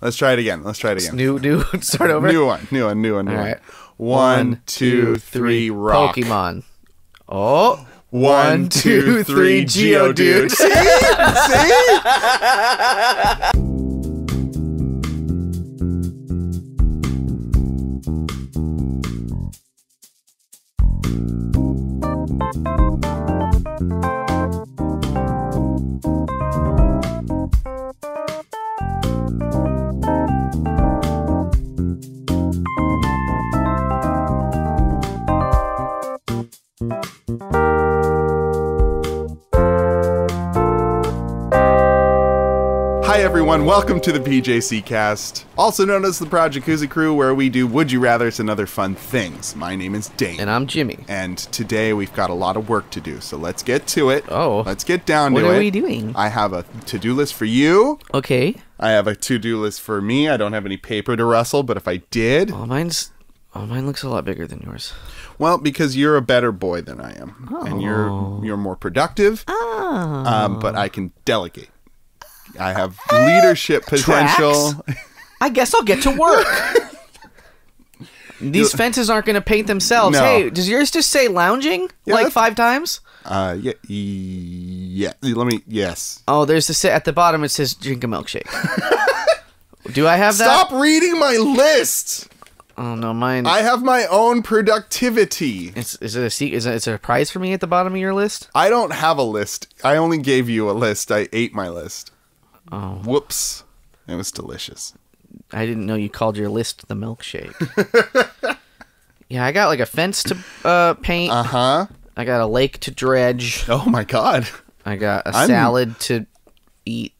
Let's try it again. Let's try it again. New start over. New one. All right. One, two, three, rock. Pokemon. Oh. One, two, three, Geodude. See? Everyone, welcome to the PJC Cast, also known as the Project Jacuzzi Crew, where we do Would You Rathers and other fun things. My name is Dane. And I'm Jimmy. And today we've got a lot of work to do, so let's get to it. Oh. Let's get down to it. What are we doing? I have a to-do list for you. Okay. I have a to-do list for me. I don't have any paper to rustle, but if I did... Oh, mine looks a lot bigger than yours. Well, because you're a better boy than I am. Oh. And you're more productive. Oh. But I can delegate. I have leadership potential. I guess I'll get to work. These fences aren't going to paint themselves. No. Hey, does yours just say lounging like 5 times? Yeah. Yes. Oh, there's the at the bottom it says drink a milkshake. Do I have that? Stop reading my list. Oh no, mine. I have my own productivity. Is it a prize for me at the bottom of your list? I don't have a list. I only gave you a list. I ate my list. Oh. Whoops. It was delicious. I didn't know you called your list the milkshake. Yeah, I got like a fence to paint. Uh-huh. I got a lake to dredge. Oh, my God. I got a salad to eat.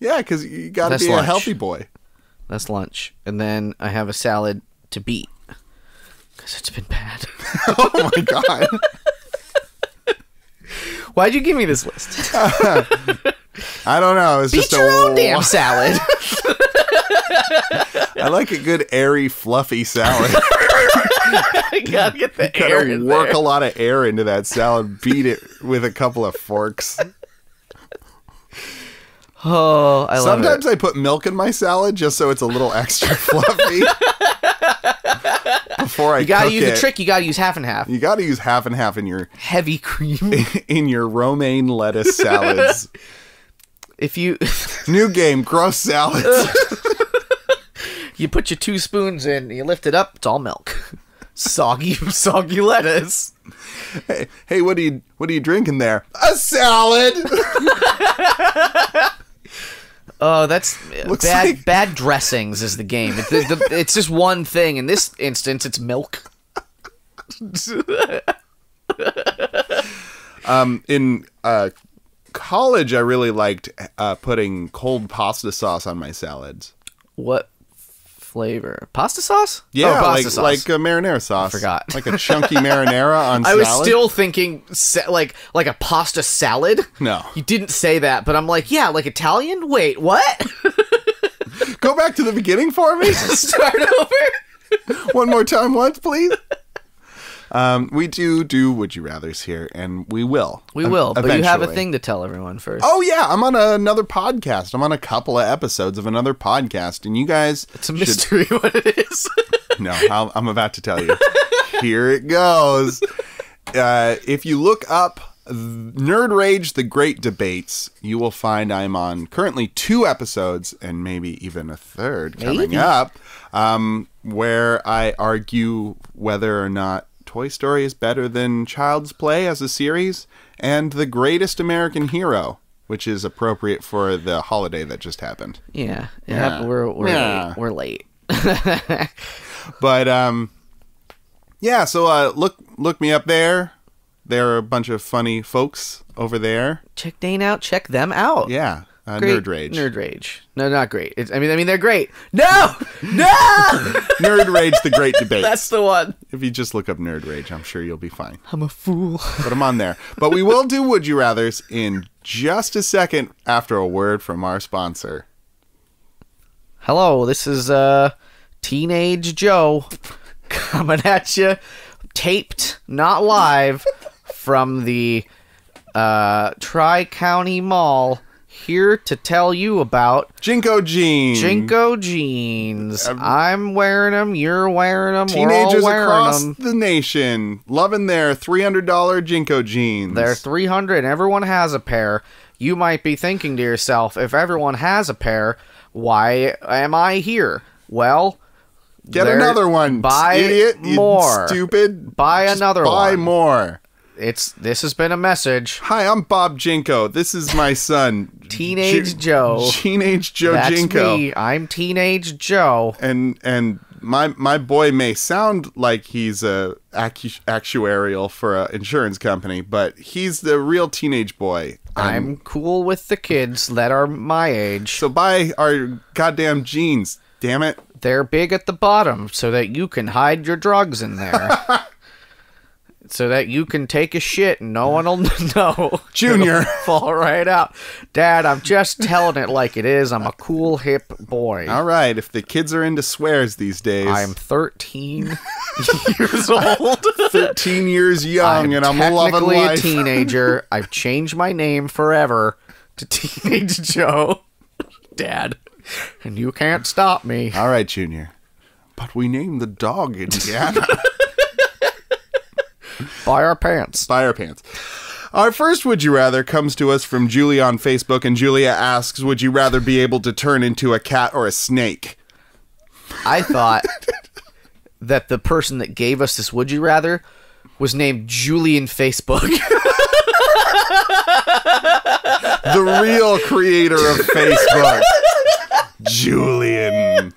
Yeah, because you got to be lunch. A healthy boy. That's lunch. And then I have a salad to beat. Because it's been bad. Oh, my God. Why'd you give me this list? I don't know. It's just your own damn salad. I like a good airy, fluffy salad. I gotta get the air in there. Work a lot of air into that salad. Beat it with a couple of forks. Oh, I love it. Sometimes I put milk in my salad just so it's a little extra fluffy. Before I cook it. The trick. You gotta use half and half. You gotta use half and half in your heavy cream in your romaine lettuce salads. If you new game, gross salads. You put your 2 spoons in, you lift it up, it's all milk. Soggy lettuce. Hey, what are you drinking there? A salad. Oh, that's bad. Like... Bad dressings is the game. It's just one thing. In this instance, it's milk. In college, I really liked putting cold pasta sauce on my salads. What flavor? Pasta sauce? Yeah, oh, pasta sauce. Like a marinara sauce. I forgot. Like a chunky marinara on salad. I was still thinking like a pasta salad. No. You didn't say that, but I'm like, yeah, like Italian? Wait, what? Go back to the beginning for me. Start over. One more time once, please. We do Would You Rathers here, and we will. We will, but you have a thing to tell everyone first. Oh, yeah, I'm on another podcast. I'm on a couple of episodes of another podcast, and you guys... It's a mystery what it is. No, I'm about to tell you. Here it goes. If you look up Nerd Rage, The Great Debates, you will find I'm on currently 2 episodes, and maybe even a third coming up, where I argue whether or not Toy Story is better than Child's Play as a series, and The Greatest American Hero, which is appropriate for the holiday that just happened. Yeah, yeah. We're late. But yeah. So look me up there. There are a bunch of funny folks over there. Check Dane out. Check them out. Yeah. Nerd Rage. Nerd Rage. No, not great. I mean, they're great. No! No! Nerd Rage, The Great Debates. That's the one. If you just look up Nerd Rage, I'm sure you'll be fine. I'm a fool. But I'm on there. But we will do Would You Rathers in just a second after a word from our sponsor. Hello, this is Teenage Joe coming at you, taped, not live, from the Tri-County Mall. here to tell you about JNCO Jeans. JNCO Jeans. I'm wearing them. You're wearing them. Teenagers we're all wearing across them. The nation loving their $300 JNCO Jeans. They're $300. Everyone has a pair. You might be thinking to yourself, if everyone has a pair, why am I here? Well, get another one. Buy idiot, more. You stupid. Buy just another buy one. Buy more. This has been a message. Hi, I'm Bob JNCO. This is my son, Teenage Joe. Teenage Joe JNCO. That's me. I'm Teenage Joe. And my boy may sound like he's a actuarial for an insurance company, but he's the real teenage boy. I'm cool with the kids that are my age. So buy our goddamn jeans, damn it. They're big at the bottom so that you can hide your drugs in there. So that you can take a shit and no one will know. Junior. It'll fall right out. Dad, I'm just telling it like it is. I'm a cool, hip boy. All right. If the kids are into swears these days. I'm 13 years old. 13 years young, and I'm loving life. I'm technically a teenager. I've changed my name forever to Teenage Joe. Dad. And you can't stop me. All right, Junior. But we named the dog Indiana. Buy our pants. Buy our pants. Our first Would You Rather comes to us from Julia on Facebook, and Julia asks, would you rather be able to turn into a cat or a snake? I thought that the person that gave us this Would You Rather was named Julian Facebook. The real creator of Facebook. Julian.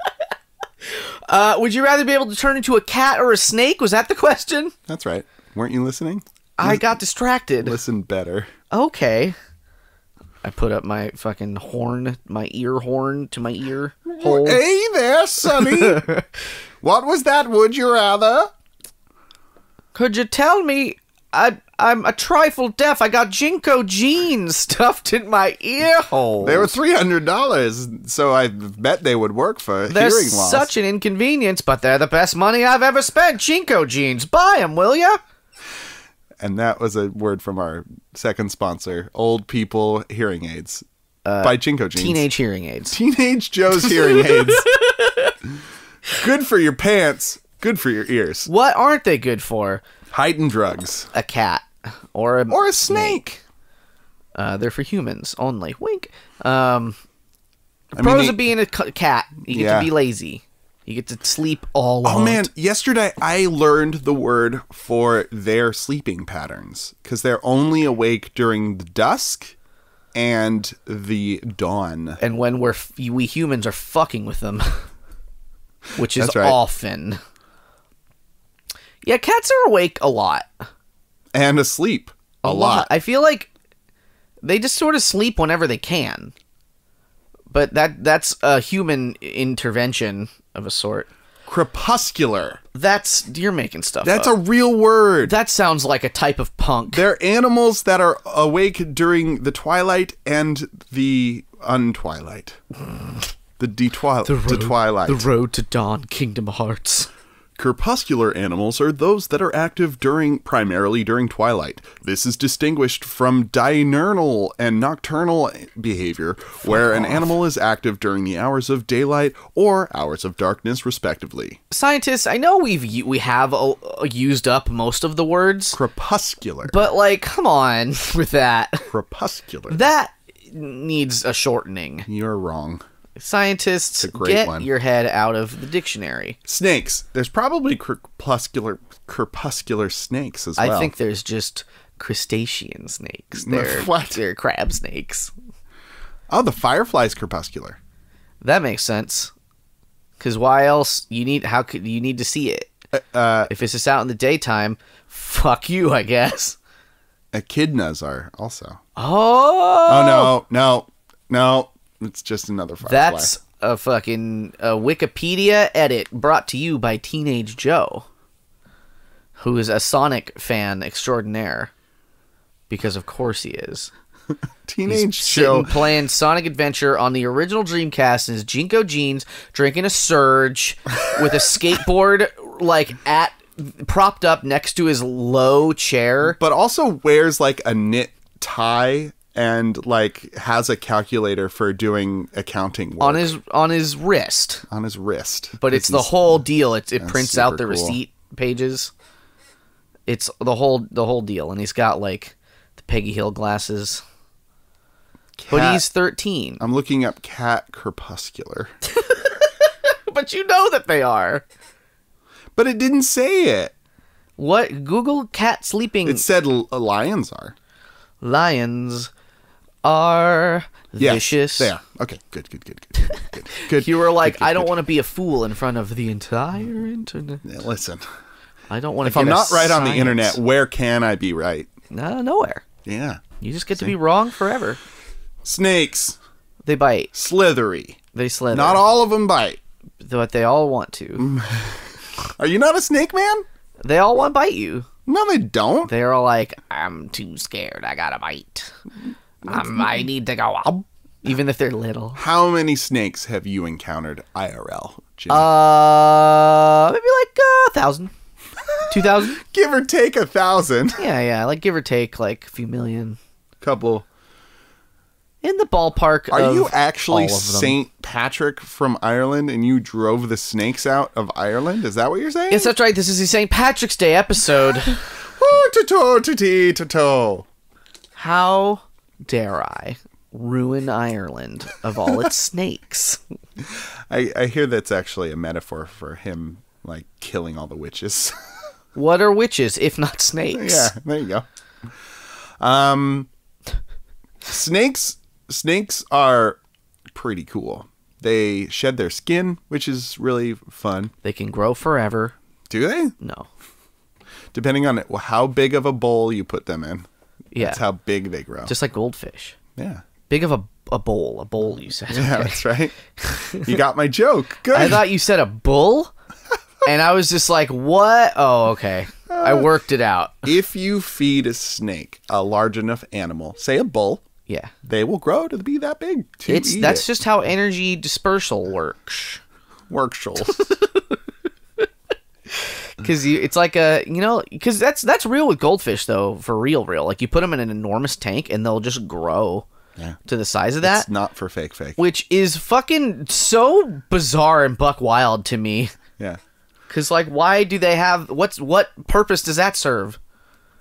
Would you rather be able to turn into a cat or a snake? Was that the question? That's right. Weren't you listening? I got distracted. Listen better. Okay. I put up my fucking horn, my ear horn to my ear hole. Hey there, Sonny. What was that, would you rather? Could you tell me? I'm a trifle deaf. I got JNCO jeans stuffed in my ear hole. They were $300, so I bet they would work for hearing loss. They're such an inconvenience, but they're the best money I've ever spent. JNCO jeans. Buy them, will ya? And that was a word from our second sponsor, Old People Hearing Aids. By JNCO jeans. Teenage hearing aids. Teenage Joe's hearing aids. Good for your pants. Good for your ears. What aren't they good for? Heightened drugs. A cat. Or a snake. They're for humans only. Wink. Pros of being a cat. You get to be lazy. You get to sleep all night. Oh, man. Yesterday, I learned the word for their sleeping patterns. Because they're only awake during the dusk and the dawn. And when we humans are fucking with them. Which is right. Often. Yeah, cats are awake a lot. And asleep a lot. I feel like they just sort of sleep whenever they can. But that's a human intervention of a sort. Crepuscular. That's... You're making stuff up. That's a real word. That sounds like a type of punk. They're animals that are awake during the twilight and the untwilight. The detwilight. The road to dawn, Kingdom Hearts. Crepuscular animals are those that are active primarily during twilight. This is distinguished from diurnal and nocturnal behavior, where an animal is active during the hours of daylight or hours of darkness, respectively. Scientists, I know we have used up most of the words crepuscular, but like, come on with that. Crepuscular. That needs a shortening. You're wrong. Scientists, get your head out of the dictionary. Snakes. There's probably crepuscular snakes as well. I think there's just crustacean snakes. They're crab snakes. Oh, the firefly's crepuscular. That makes sense. Because why else? How could you need to see it? If it's just out in the daytime, fuck you, I guess. Echidnas are also. Oh no. It's just another firefly. That's a fucking Wikipedia edit brought to you by Teenage Joe, who is a Sonic fan extraordinaire, because of course he is. Teenage Joe playing Sonic Adventure on the original Dreamcast in his JNCO jeans, drinking a Surge, with a skateboard propped up next to his low chair, but also wears like a knit tie and like has a calculator for doing accounting work on his wrist. On his wrist. But it's the whole deal. It prints out the receipt pages. It's the whole deal, and he's got like the Peggy Hill glasses. But he's 13. I'm looking up Cat Crepuscular. But you know that they are. But it didn't say it. What? Google cat sleeping. It said lions are. Lions are vicious. Yes, they are. Okay, good. You were like, I don't want to be a fool in front of the entire internet. Yeah, listen. I don't want to. If I'm not right on the internet, where can I be right? No, nowhere. Yeah. You just get to be wrong forever. Snakes. They bite. Slithery. They slither. Not all of them bite. But they all want to. Are you not a snake man? They all want to bite you. No, they don't. They're like, I'm too scared. I gotta bite. I need to go up. Even if they're little. How many snakes have you encountered IRL, Jim? Maybe like 1,000. 2,000? Give or take 1,000. Yeah. Like give or take like a few million. Couple. In the ballpark. Are you actually St. Patrick from Ireland and you drove the snakes out of Ireland? Is that what you're saying? Yes, that's right. This is the St. Patrick's Day episode. How dare I ruin Ireland of all its snakes? I hear that's actually a metaphor for him, like, killing all the witches. What are witches if not snakes? Yeah, there you go. Snakes are pretty cool. They shed their skin, which is really fun. They can grow forever. Do they? No. Depending on how big of a bowl you put them in. Yeah. That's how big they grow. Just like goldfish. Yeah. Big of a bowl. A bowl, you said. Yeah, okay. That's right. You got my joke. Good. I thought you said a bull, and I was just like, what? Oh, okay. I worked it out. If you feed a snake a large enough animal, say a bull, yeah, they will grow to be that big. That's just how energy dispersal works. Because it's like because that's real with goldfish though, for real. Like you put them in an enormous tank and they'll just grow to the size of that. It's not for fake, which is fucking so bizarre and buck wild to me. Yeah, because like, why do they have what purpose does that serve?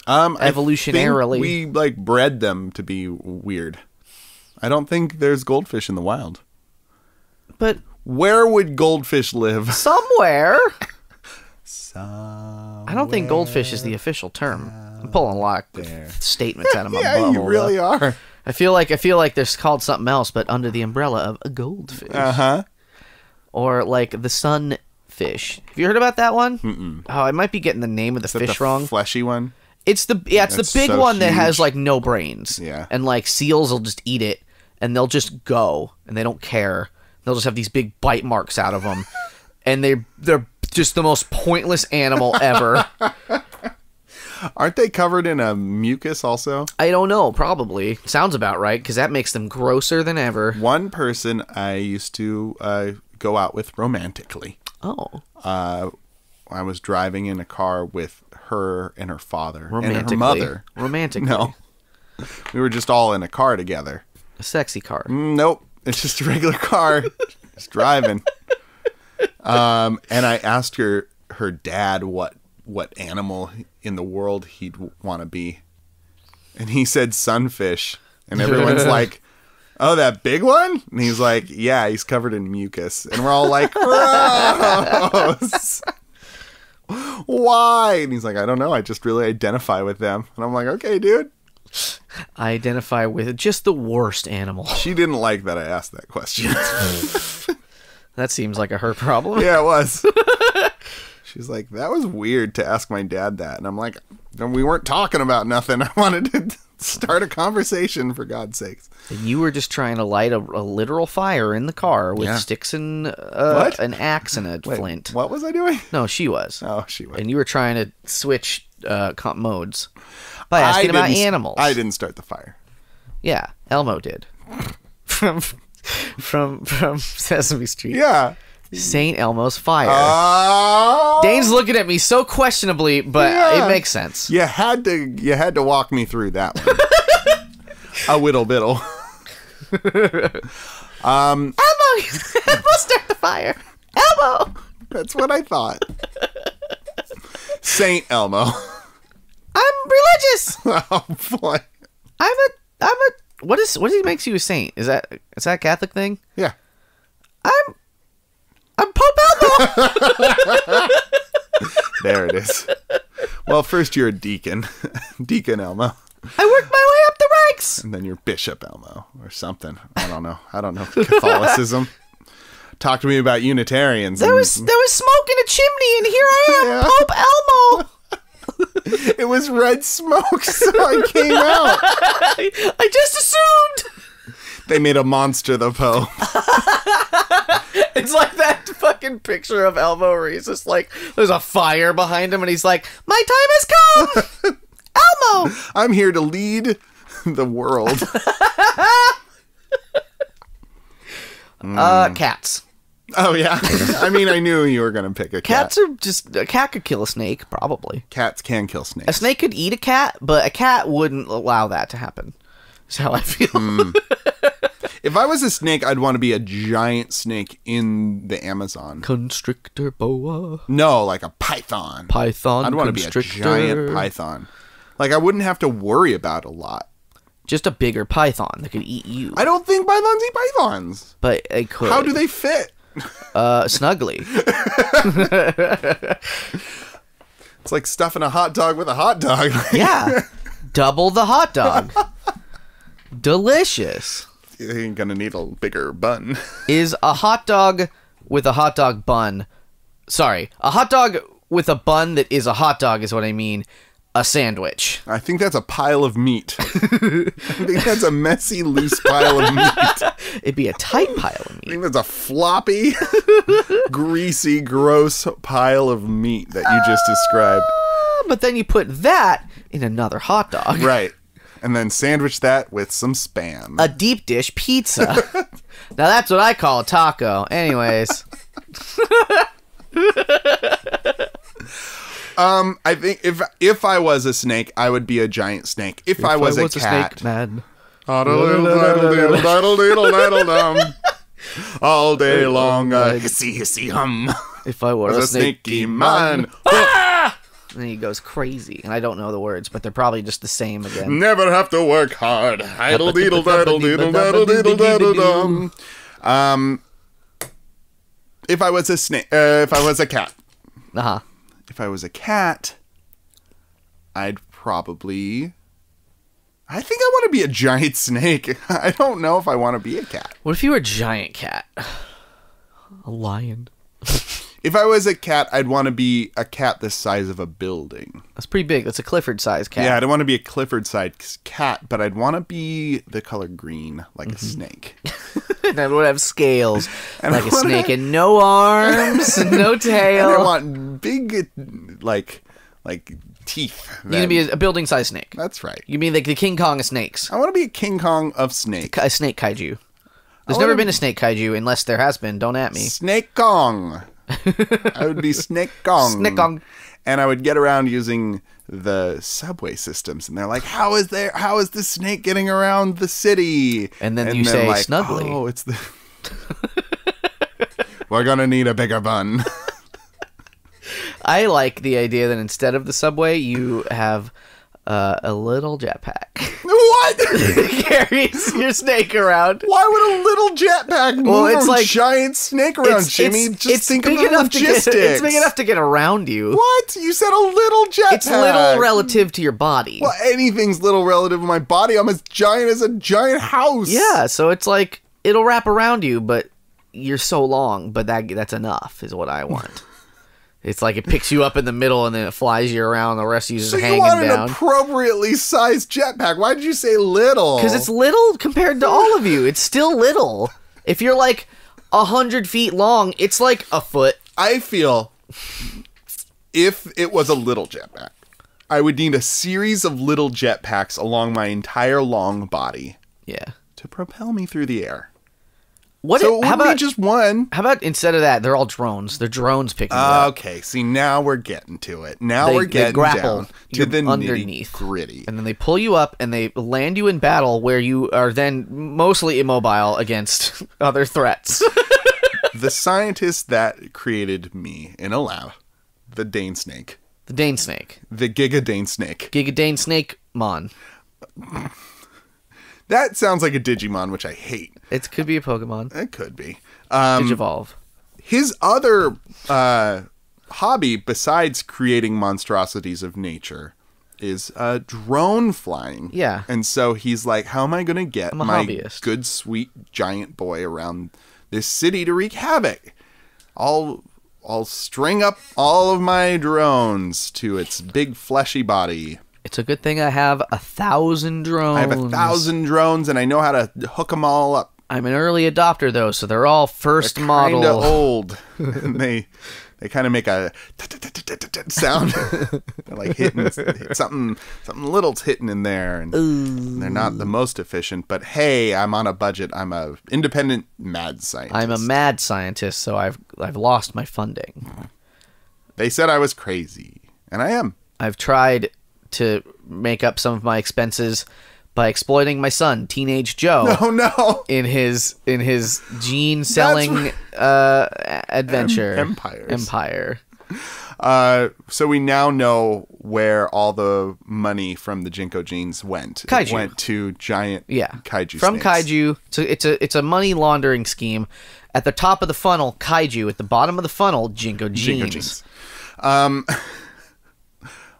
Evolutionarily, I think we like bred them to be weird. I don't think there's goldfish in the wild. But where would goldfish live? Somewhere. I don't think goldfish is the official term. I'm pulling a lot of statements out of my bubble. Yeah, you really are. I feel like they're called something else, but under the umbrella of a goldfish. Or like the sunfish. Have you heard about that one? Oh, I might be getting the name of the fish wrong. Fleshy one. It's the big one that has like no brains. Yeah. And like seals will just eat it and they'll just go and they don't care. They'll just have these big bite marks out of them. And they're just the most pointless animal ever. Aren't they covered in a mucus also? I don't know, probably. Sounds about right, because that makes them grosser than ever. One person I used to go out with romantically. Oh. I was driving in a car with her and her father and her mother. Romantically. No. We were just all in a car together. A sexy car. Nope. It's just a regular car. Just driving. And I asked her dad what animal in the world he'd want to be. And he said sunfish. And everyone's like, oh, that big one? And he's like, yeah, he's covered in mucus. And we're all like, gross. Why? And he's like, I don't know, I just really identify with them. And I'm like, okay, dude, I identify with just the worst animal. She didn't like that I asked that question. That seems like a her problem. Yeah, it was. She's like, that was weird to ask my dad that. And I'm like, we weren't talking about nothing. I wanted to start a conversation, for God's sakes. And you were just trying to light a literal fire in the car with sticks and an axe and a flint. What was I doing? No, she was. Oh, she was. And you were trying to switch modes by asking about animals. I didn't start the fire. Yeah, Elmo did. from Sesame Street. Yeah. St. Elmo's fire. Dane's looking at me so questionably, but it makes sense. You had to walk me through that one. A whittle biddle. Elmo! Elmo, start the fire! Elmo! That's what I thought. Saint Elmo. I'm religious. Oh boy. I'm a what makes you a saint? Is that a Catholic thing? Yeah. I'm Pope Elmo. There it is. Well, first you're a deacon. Deacon Elmo. I worked my way up the ranks. And then you're Bishop Elmo or something. I don't know. I don't know Catholicism. Talk to me about Unitarians. There was smoke in a chimney, and here I am, Pope Elmo. It was red smoke, so I came out. I just assumed. They made a monster the Pope. It's like that fucking picture of Elmo where he's just like, there's a fire behind him, and he's like, my time has come. Elmo. I'm here to lead the world. Cats. Oh, yeah. I mean, I knew you were going to pick a cat. Cats are just... A cat could kill a snake, probably. Cats can kill snakes. A snake could eat a cat, but a cat wouldn't allow that to happen. That's how I feel. Mm. If I was a snake, I'd want to be a giant snake in the Amazon. Constrictor boa. No, like a python. Python. I'd want to be a giant python. Like, I wouldn't have to worry about a lot. Just a bigger python that could eat you. I don't think pythons eat pythons. But they could. How do they fit? Snugly. It's like stuffing a hot dog with a hot dog. Yeah. Double the hot dog. Delicious. You ain't gonna need a bigger bun. Is a hot dog with a hot dog bun... Sorry. A hot dog with a bun that is a hot dog is what I mean. A sandwich. I think that's a pile of meat. I think that's a messy, loose pile of meat. It'd be a tight pile of meat. I think that's a floppy, greasy, gross pile of meat that you just described. But then you put that in another hot dog. Right. And then sandwich that with some Spam. A deep dish pizza. Now that's what I call a taco. Anyways. I think if I was a snake, I would be a giant snake. If I was a cat, snake man. All day long, hissy hissy hum. If I was a snaky man, and then he goes crazy, and I don't know the words, but they're probably just the same again. Never have to work hard. Idle deedle daddle deedle daddle deedle daddle dum. If I was a snake, if I was a cat, uh-huh. If I was a cat, I'd probably... I think I want to be a giant snake. I don't know if I want to be a cat. What if you were a giant cat? A lion. If I was a cat, I'd want to be a cat the size of a building. That's pretty big. That's a Clifford-sized cat. Yeah, I don't want to be a Clifford-sized cat, but I'd want to be the color green, like a snake. And I would have scales, like a snake, and no arms, and no tail. And I want big, like teeth. You're going to be a building-sized snake. That's right. You mean like the King Kong of snakes. I want to be a King Kong of snakes. A snake kaiju. There's never been a snake kaiju, unless there has been. Don't at me. Snake Kong. I would be Snake Kong. Snake Kong. And I would get around using the subway systems, and they're like, how is the snake getting around the city? And then you say, like, snugly. Oh, it's the... We're gonna need a bigger bun. I like the idea that instead of the subway, you have a little jetpack. What? Carries your snake around. Why would a little jetpack move a giant snake around, Jimmy? Just think of the logistics. It's big enough to get around you. What? You said a little jetpack. It's little relative to your body. Well, anything's little relative to my body. I'm as giant as a giant house. Yeah, so it's like, it'll wrap around you, but you're so long, but that's enough is what I want. It's like it picks you up in the middle and then it flies you around. The rest of you just hanging down. So you want an appropriately sized jetpack. Why did you say little? Because it's little compared to all of you. It's still little. If you're like 100 feet long, it's like a foot. I feel if it was a little jetpack, I would need a series of little jetpacks along my entire long body. Yeah. To propel me through the air. What so it wouldn't be just one. How about instead of that, they're all drones. They're drones picking up. Okay, see, now we're getting to it. Now we're getting down to the underneath gritty. And then they pull you up and they land you in battle where you are then mostly immobile against other threats. The scientist that created me in a lab, the Dane Snake. The Dane Snake. The Giga Dane Snake. Giga Dane Snake Mon. That sounds like a Digimon, which I hate. It could be a Pokemon. It could be. Digivolve. His other hobby, besides creating monstrosities of nature, is drone flying. Yeah. And so he's like, how am I going to get my hobbyist. Good, sweet, giant boy around this city to wreak havoc? I'll string up all of my drones to its big, fleshy body. It's a good thing I have 1,000 drones. I have 1,000 drones, and I know how to hook them all up. I'm an early adopter, though, so they're all first model. They're kind of old. And they kind of make a sound. They're like hitting something little's hitting in there, and they're not the most efficient. But hey, I'm on a budget. I'm a independent mad scientist. I'm a mad scientist, so I've lost my funding. They said I was crazy, and I am. I've tried to make up some of my expenses by exploiting my son, Teenage Joe. Oh, no. In his gene selling adventure. Empire. So we now know where all the money from the JNCO Jeans went. Kaiju. It went to giant Kaiju from snakes. Kaiju. So it's a money laundering scheme. At the top of the funnel, Kaiju. At the bottom of the funnel, JNCO Jeans. JNCO Jeans.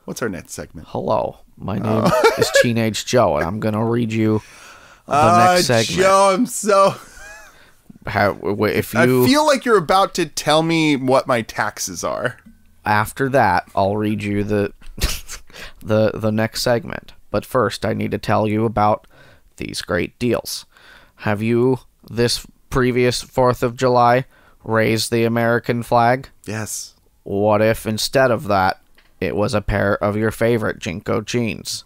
What's our next segment? Hello, my name is Teenage Joe, and I'm going to read you the next segment. Joe, I'm so... I feel like you're about to tell me what my taxes are. After that, I'll read you the next segment. But first, I need to tell you about these great deals. Have you, this previous 4th of July, raised the American flag? Yes. What if instead of that, it was a pair of your favorite JNCO jeans?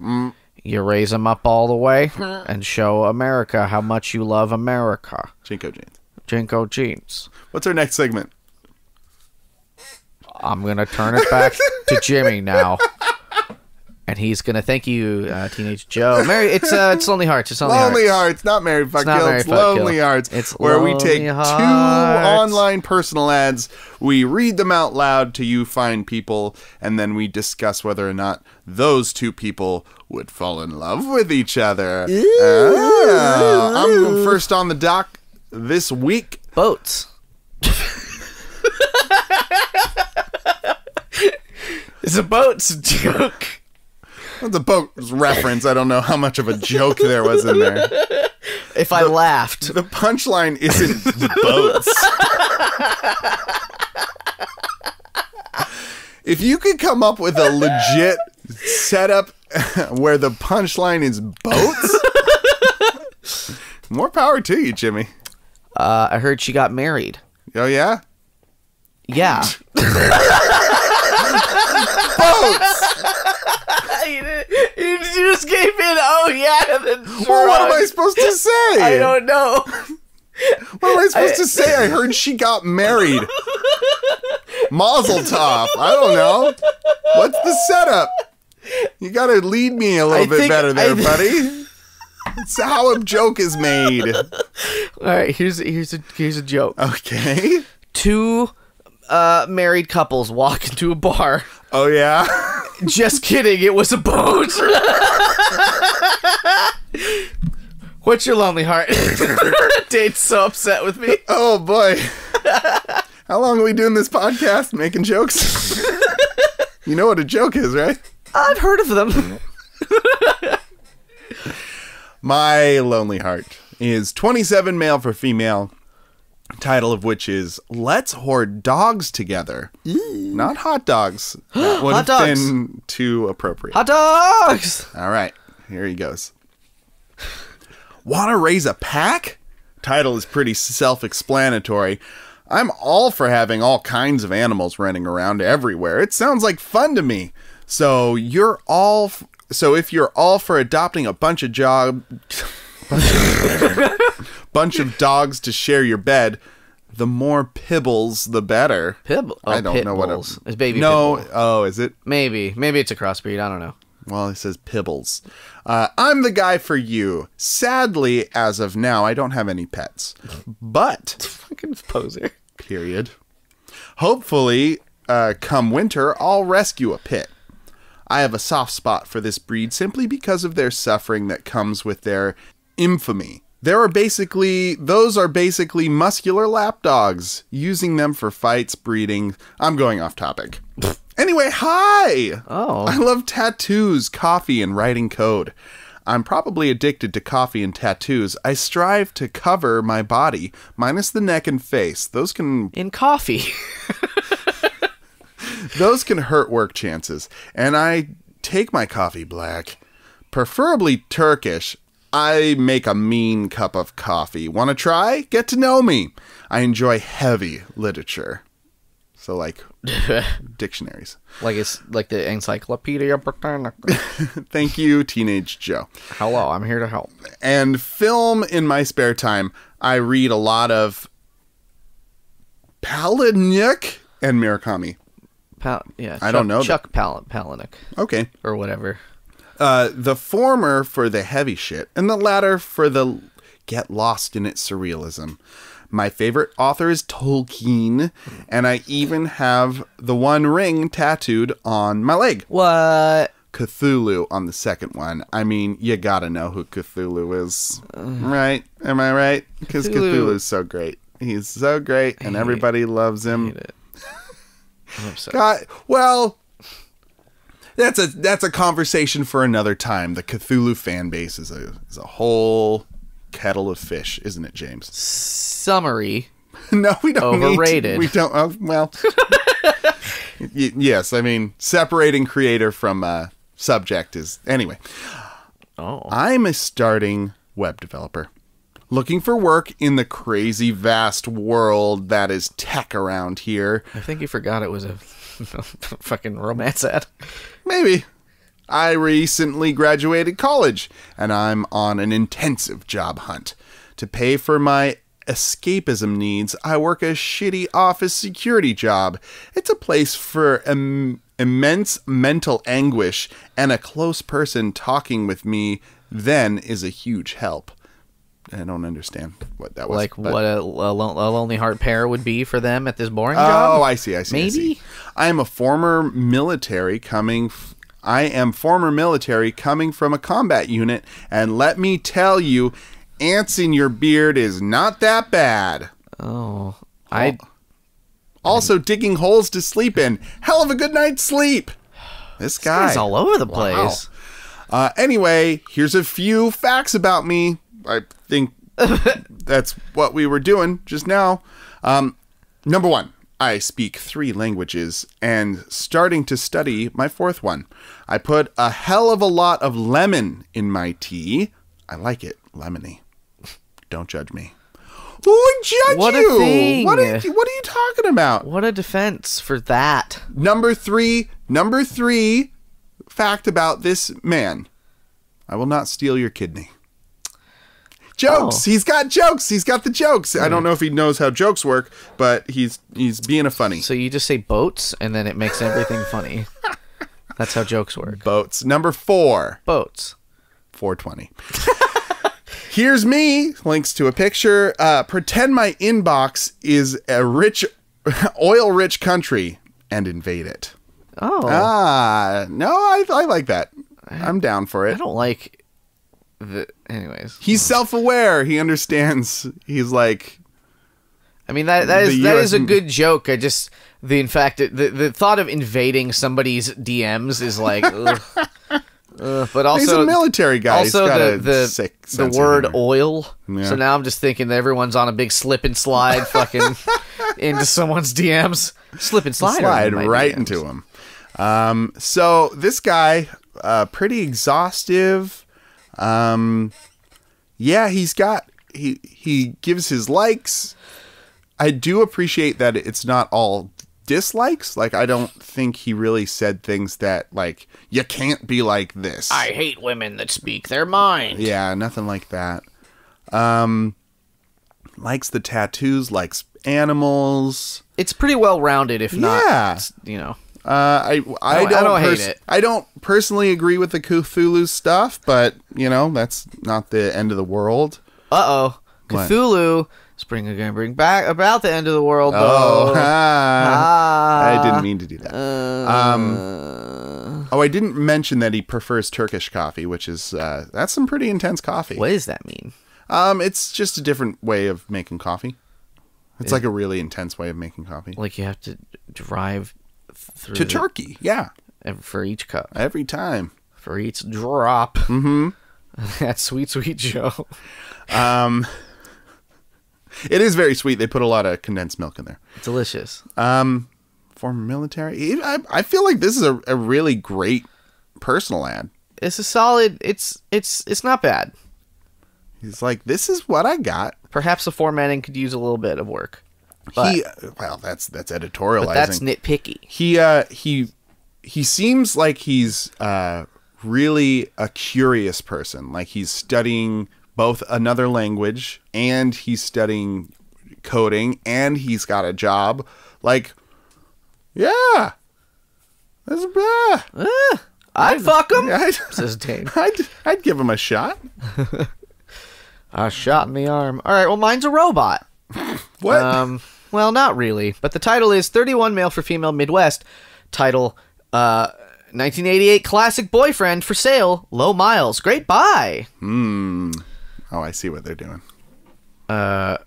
You raise them up all the way and show America how much you love America. JNCO jeans. JNCO jeans. What's our next segment? I'm going to turn it back to Jimmy now. And he's going to thank you, Teenage Joe. Mary, it's Lonely Hearts. It's Lonely Hearts, not Mary Fuck Kill. It's Lonely Hearts, where we take two online personal ads, we read them out loud to you fine people, and then we discuss whether or not those two people would fall in love with each other. I'm first on the dock this week. Boats. It's a boats joke. That's a boat reference. I don't know how much of a joke there was in there. If I laughed. The punchline isn't the boats. If you could come up with a legit setup where the punchline is boats, more power to you, Jimmy. I heard she got married. Oh, yeah? Yeah. Boats! You just gave in. Oh yeah. And then well, what am I supposed to say? I don't know. What am I supposed to say? I heard she got married. Mazel tov. I don't know. What's the setup? You gotta lead me a little bit better there, buddy. That's how a joke is made. All right, here's a joke. Okay. Two married couples walk into a bar. Oh yeah. Just kidding, it was a boat. What's your lonely heart? Date's so upset with me. Oh boy. How long are we doing this podcast making jokes? You know what a joke is, right? I've heard of them. My lonely heart is 27 male for female, title of which is Let's Hoard Dogs Together. Not hot dogs. That would have been too appropriate. Hot dogs! All right, here he goes. Want to raise a pack? Title is pretty self-explanatory. I'm all for having all kinds of animals running around everywhere. It sounds like fun to me. So if you're all for adopting a bunch of bunch of dogs to share your bed, the more Pibbles, the better. Pibble? Oh, I don't know what else. It's baby Pibble. No. Oh, is it? Maybe. Maybe it's a crossbreed. I don't know. Well, he says Pibbles. I'm the guy for you. Sadly, as of now, I don't have any pets. But. Fucking poser. Period. Hopefully, come winter, I'll rescue a pit. I have a soft spot for this breed simply because of their suffering that comes with their infamy. Those are basically muscular lapdogs, using them for fights, breeding. I'm going off topic. Anyway, hi! Oh. I love tattoos, coffee, and writing code. I'm probably addicted to coffee and tattoos. I strive to cover my body, minus the neck and face. Those can... In coffee. Those can hurt work chances. And I take my coffee black. Preferably Turkish. I make a mean cup of coffee. Want to try? Get to know me. I enjoy heavy literature. So, like, dictionaries. Like it's like the Encyclopedia Britannica. Thank you, Teenage Joe. Hello, I'm here to help. And film in my spare time. I read a lot of Palahniuk and Murakami. Yeah, I don't know. Chuck Palahniuk. Okay. Or whatever. The former for the heavy shit, and the latter for the get lost in its surrealism. My favorite author is Tolkien, and I even have the One Ring tattooed on my leg. What? Cthulhu on the second one. I mean, you gotta know who Cthulhu is, right? Am I right? Because Cthulhu's so great. He's so great, and everybody loves him. I hate it. I'm upset. God, well... That's a conversation for another time. The Cthulhu fan base is a whole kettle of fish, isn't it, James? Summary. No, we don't. Overrated. We don't. Well, yes. I mean, separating creator from subject is anyway. Oh. I'm a starting web developer, looking for work in the crazy vast world that is tech around here. I think you forgot it was a. Fucking romance ad. Maybe. I recently graduated college, and I'm on an intensive job hunt. To pay for my escapism needs, I work a shitty office security job. It's a place for immense mental anguish, and a close person talking with me then is a huge help. I don't understand what that was. Like what a Lonely Heart pair would be for them at this boring job? Oh, I see, I see. Maybe? I am a former military coming from a combat unit, and let me tell you, ants in your beard is not that bad. Oh. Also, digging holes to sleep in. Hell of a good night's sleep. This guy's all over the place. Wow. Anyway, here's a few facts about me. I think that's what we were doing just now. Number one, I speak 3 languages and starting to study my 4th one. I put a hell of a lot of lemon in my tea. I like it lemony. Don't judge me. Who would judge you? A thing. What are you talking about? What a defense for that. Number three fact about this man. I will not steal your kidney. Jokes. Oh. He's got jokes. He's got the jokes. I don't know if he knows how jokes work, but he's being a funny. So you just say boats, and then it makes everything funny. That's how jokes work. Boats. Number 4. Boats. 420. Here's me. Links to a picture. Pretend my inbox is a rich, oil-rich country and invade it. Oh. Ah. No, I like that. I'm down for it. I don't like... anyways, he's self-aware. He understands. He's like, I mean, that is a good joke. I just the thought of invading somebody's DMs is like, ugh. But also he's a military guy. Also he's got the word oil. Yeah. So now I'm just thinking that everyone's on a big slip and slide, fucking into someone's DMs. Slip and slide, right DMs. Into him. So this guy, pretty exhaustive. Yeah, he gives his likes. I do appreciate that it's not all dislikes. Like, I don't think he really said things that, like, you can't be like this. I hate women that speak their mind. Yeah, nothing like that. likes the tattoos, likes animals. It's pretty well rounded, if not, you know. I don't hate it. I don't personally agree with the Cthulhu stuff, but you know that's not the end of the world. Cthulhu. Spring again, bring back about the end of the world. I didn't mean to do that. I didn't mention that he prefers Turkish coffee, which is that's some pretty intense coffee. What does that mean? It's just a different way of making coffee. It's like a really intense way of making coffee. Like you have to drive through to Turkey, yeah, for each cup, every time, for each drop. Mm-hmm. That's sweet, sweet Joe. It is very sweet. They put a lot of condensed milk in there. It's delicious. Former military. I feel like this is a really great personal ad. It's a solid. It's not bad. He's like, this is what I got. Perhaps the formatting could use a little bit of work. But, that's editorializing. But that's nitpicky. He seems like he's really a curious person. Like he's studying both another language, and he's studying coding, and he's got a job. Like, yeah, that's bad. I'd fuck him. I'd give him a shot. A shot in the arm. All right. Well, mine's a robot. What? Well, not really. But the title is 31 Male for Female Midwest. Title: 1988 Classic Boyfriend for Sale. Low miles. Great buy. Hmm. Oh, I see what they're doing. Now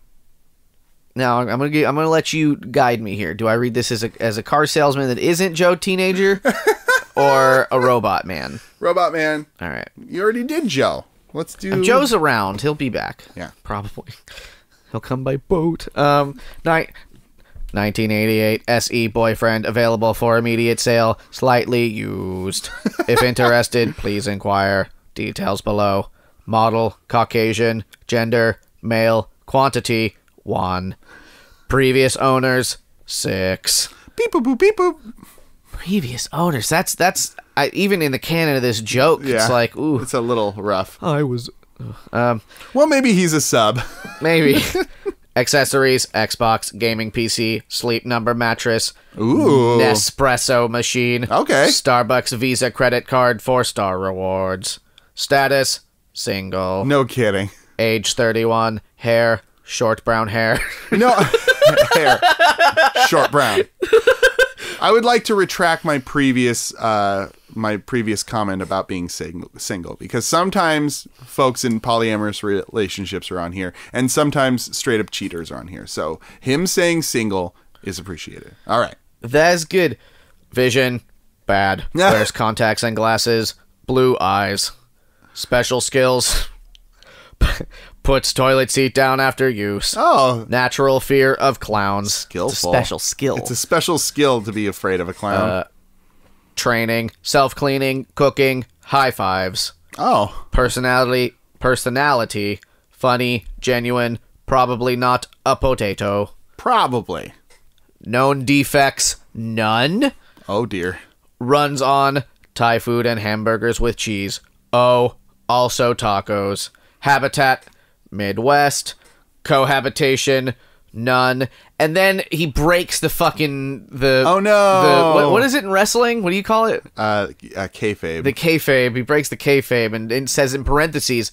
I'm gonna let you guide me here. Do I read this as a car salesman that isn't Joe Teenager, or a robot man? Robot man. All right. You already did Joe. Let's do. If Joe's around. He'll be back. Yeah, probably. He'll come by boat. 1988 SE boyfriend available for immediate sale. Slightly used. If interested, please inquire. Details below. Model, Caucasian, gender, male, quantity, 1. Previous owners, 6. Beep boop boop beep boop. Previous owners. That's even in the canon of this joke, yeah, it's like, ooh, it's a little rough. I was, well, maybe he's a sub. Maybe. Accessories, Xbox, gaming PC, sleep number mattress, ooh, Nespresso machine, okay, Starbucks Visa credit card, 4-star rewards. Status: single. No kidding. Age 31. Hair: short brown hair. No. Hair short brown. I would like to retract my previous comment about being single, because sometimes folks in polyamorous relationships are on here, and sometimes straight up cheaters are on here. So him saying single is appreciated. All right, that's good. Vision bad. Wears contacts and glasses. Blue eyes. Special skills. Puts toilet seat down after use. Oh. Natural fear of clowns. Skillful. It's a special skill. It's a special skill to be afraid of a clown. Training. Self-cleaning. Cooking. High fives. Oh. Personality. Funny. Genuine. Probably not a potato. Probably. Known defects. None. Oh, dear. Runs on Thai food and hamburgers with cheese. Oh. Also tacos. Habitat, Midwest. Cohabitation, none. And then he breaks the fucking... oh, no. What is it in wrestling? What do you call it? Kayfabe. The kayfabe. He breaks the kayfabe and says in parentheses,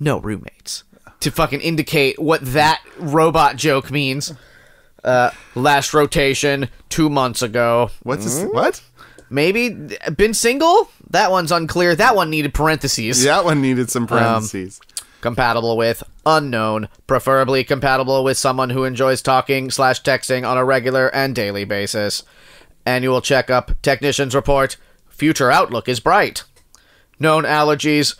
no roommates. To fucking indicate what that robot joke means. Last rotation, 2 months ago. What's this? What? Maybe been single? That one's unclear. That one needed parentheses. That one needed some parentheses. Compatible with unknown, preferably compatible with someone who enjoys talking / texting on a regular and daily basis. Annual checkup, technician's report, future outlook is bright. Known allergies,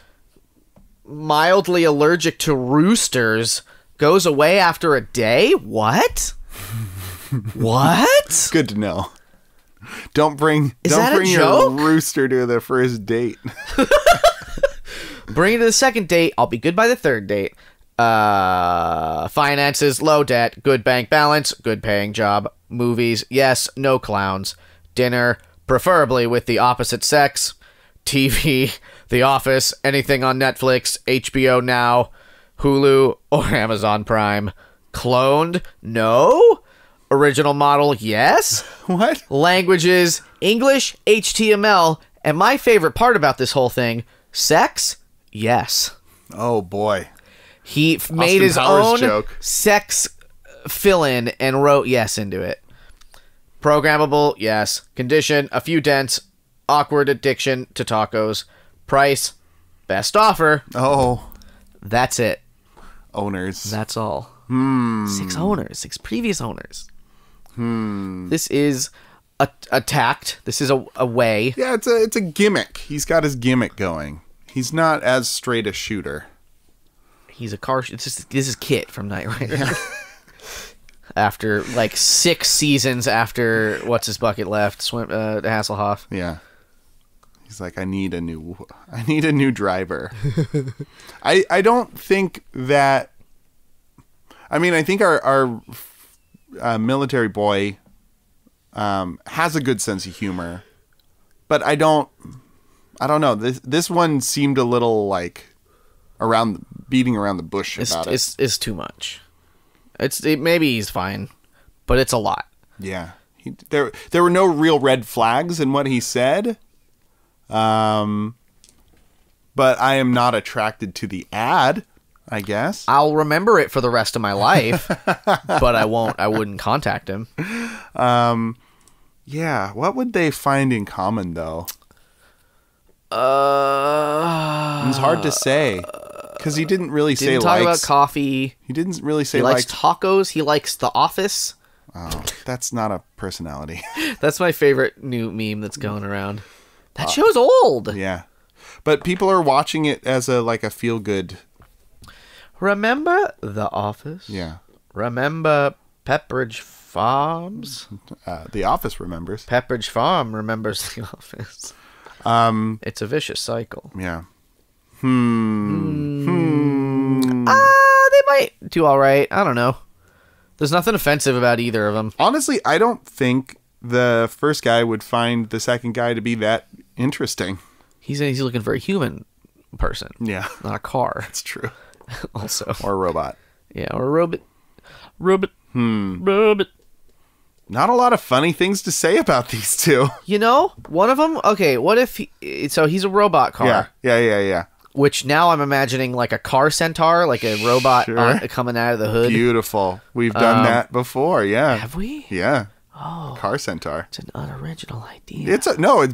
mildly allergic to roosters, goes away after a day? What? What? Good to know. Don't bring your rooster to the first date. Bring it to the second date. I'll be good by the third date. Finances, low debt, good bank balance, good paying job. Movies, yes, no clowns. Dinner, preferably with the opposite sex. TV, The Office, anything on Netflix, HBO Now, Hulu, or Amazon Prime. Cloned? No. Original model? Yes. What? Languages? English, HTML, and my favorite part about this whole thing, sex? Yes. Oh, boy. He made his own sex fill-in and wrote yes into it. Programmable? Yes. Condition? A few dents. Awkward addiction to tacos. Price? Best offer. Oh. That's it. Owners. That's all. Hmm. 6 previous owners. Hmm. This is a tact. This is a way. Yeah, it's a gimmick. He's got his gimmick going. He's not as straight a shooter. He's a car. It's just, this is Kit from Knight Rider. Yeah. After like 6 seasons, after what's his bucket left, Hasselhoff. Yeah, he's like, I need a new driver. I don't think that. I mean, I think our military boy has a good sense of humor, but I don't know. This one seemed a little like beating around the bush about it. It's too much. Maybe he's fine, but it's a lot. Yeah, there were no real red flags in what he said. But I am not attracted to the ad. I guess I'll remember it for the rest of my life, but I won't. I wouldn't contact him. Yeah. What would they find in common, though? It's hard to say. Because he didn't really say likes. He didn't talk about coffee. He didn't really say likes. He likes tacos. He likes The Office. Oh, that's not a personality. That's my favorite new meme that's going around. That show's old. Yeah. But people are watching it as a feel-good. Remember The Office? Yeah. Remember Pepperidge Farms? The Office remembers. Pepperidge Farm remembers The Office. It's a vicious cycle. Yeah. They might do all right. I don't know. There's nothing offensive about either of them. Honestly, I don't think the first guy would find the second guy to be that interesting. He's looking for a human person. Yeah. Not a car. That's true. Also. Or a robot. Yeah, or a robot. Robot. Robot. Not a lot of funny things to say about these two. You know, one of them, okay, what if so he's a robot car. Yeah. Which now I'm imagining like a car centaur, like a robot coming out of the hood. Beautiful. We've done that before, yeah. Have we? Yeah. Oh. Car centaur. It's an unoriginal idea.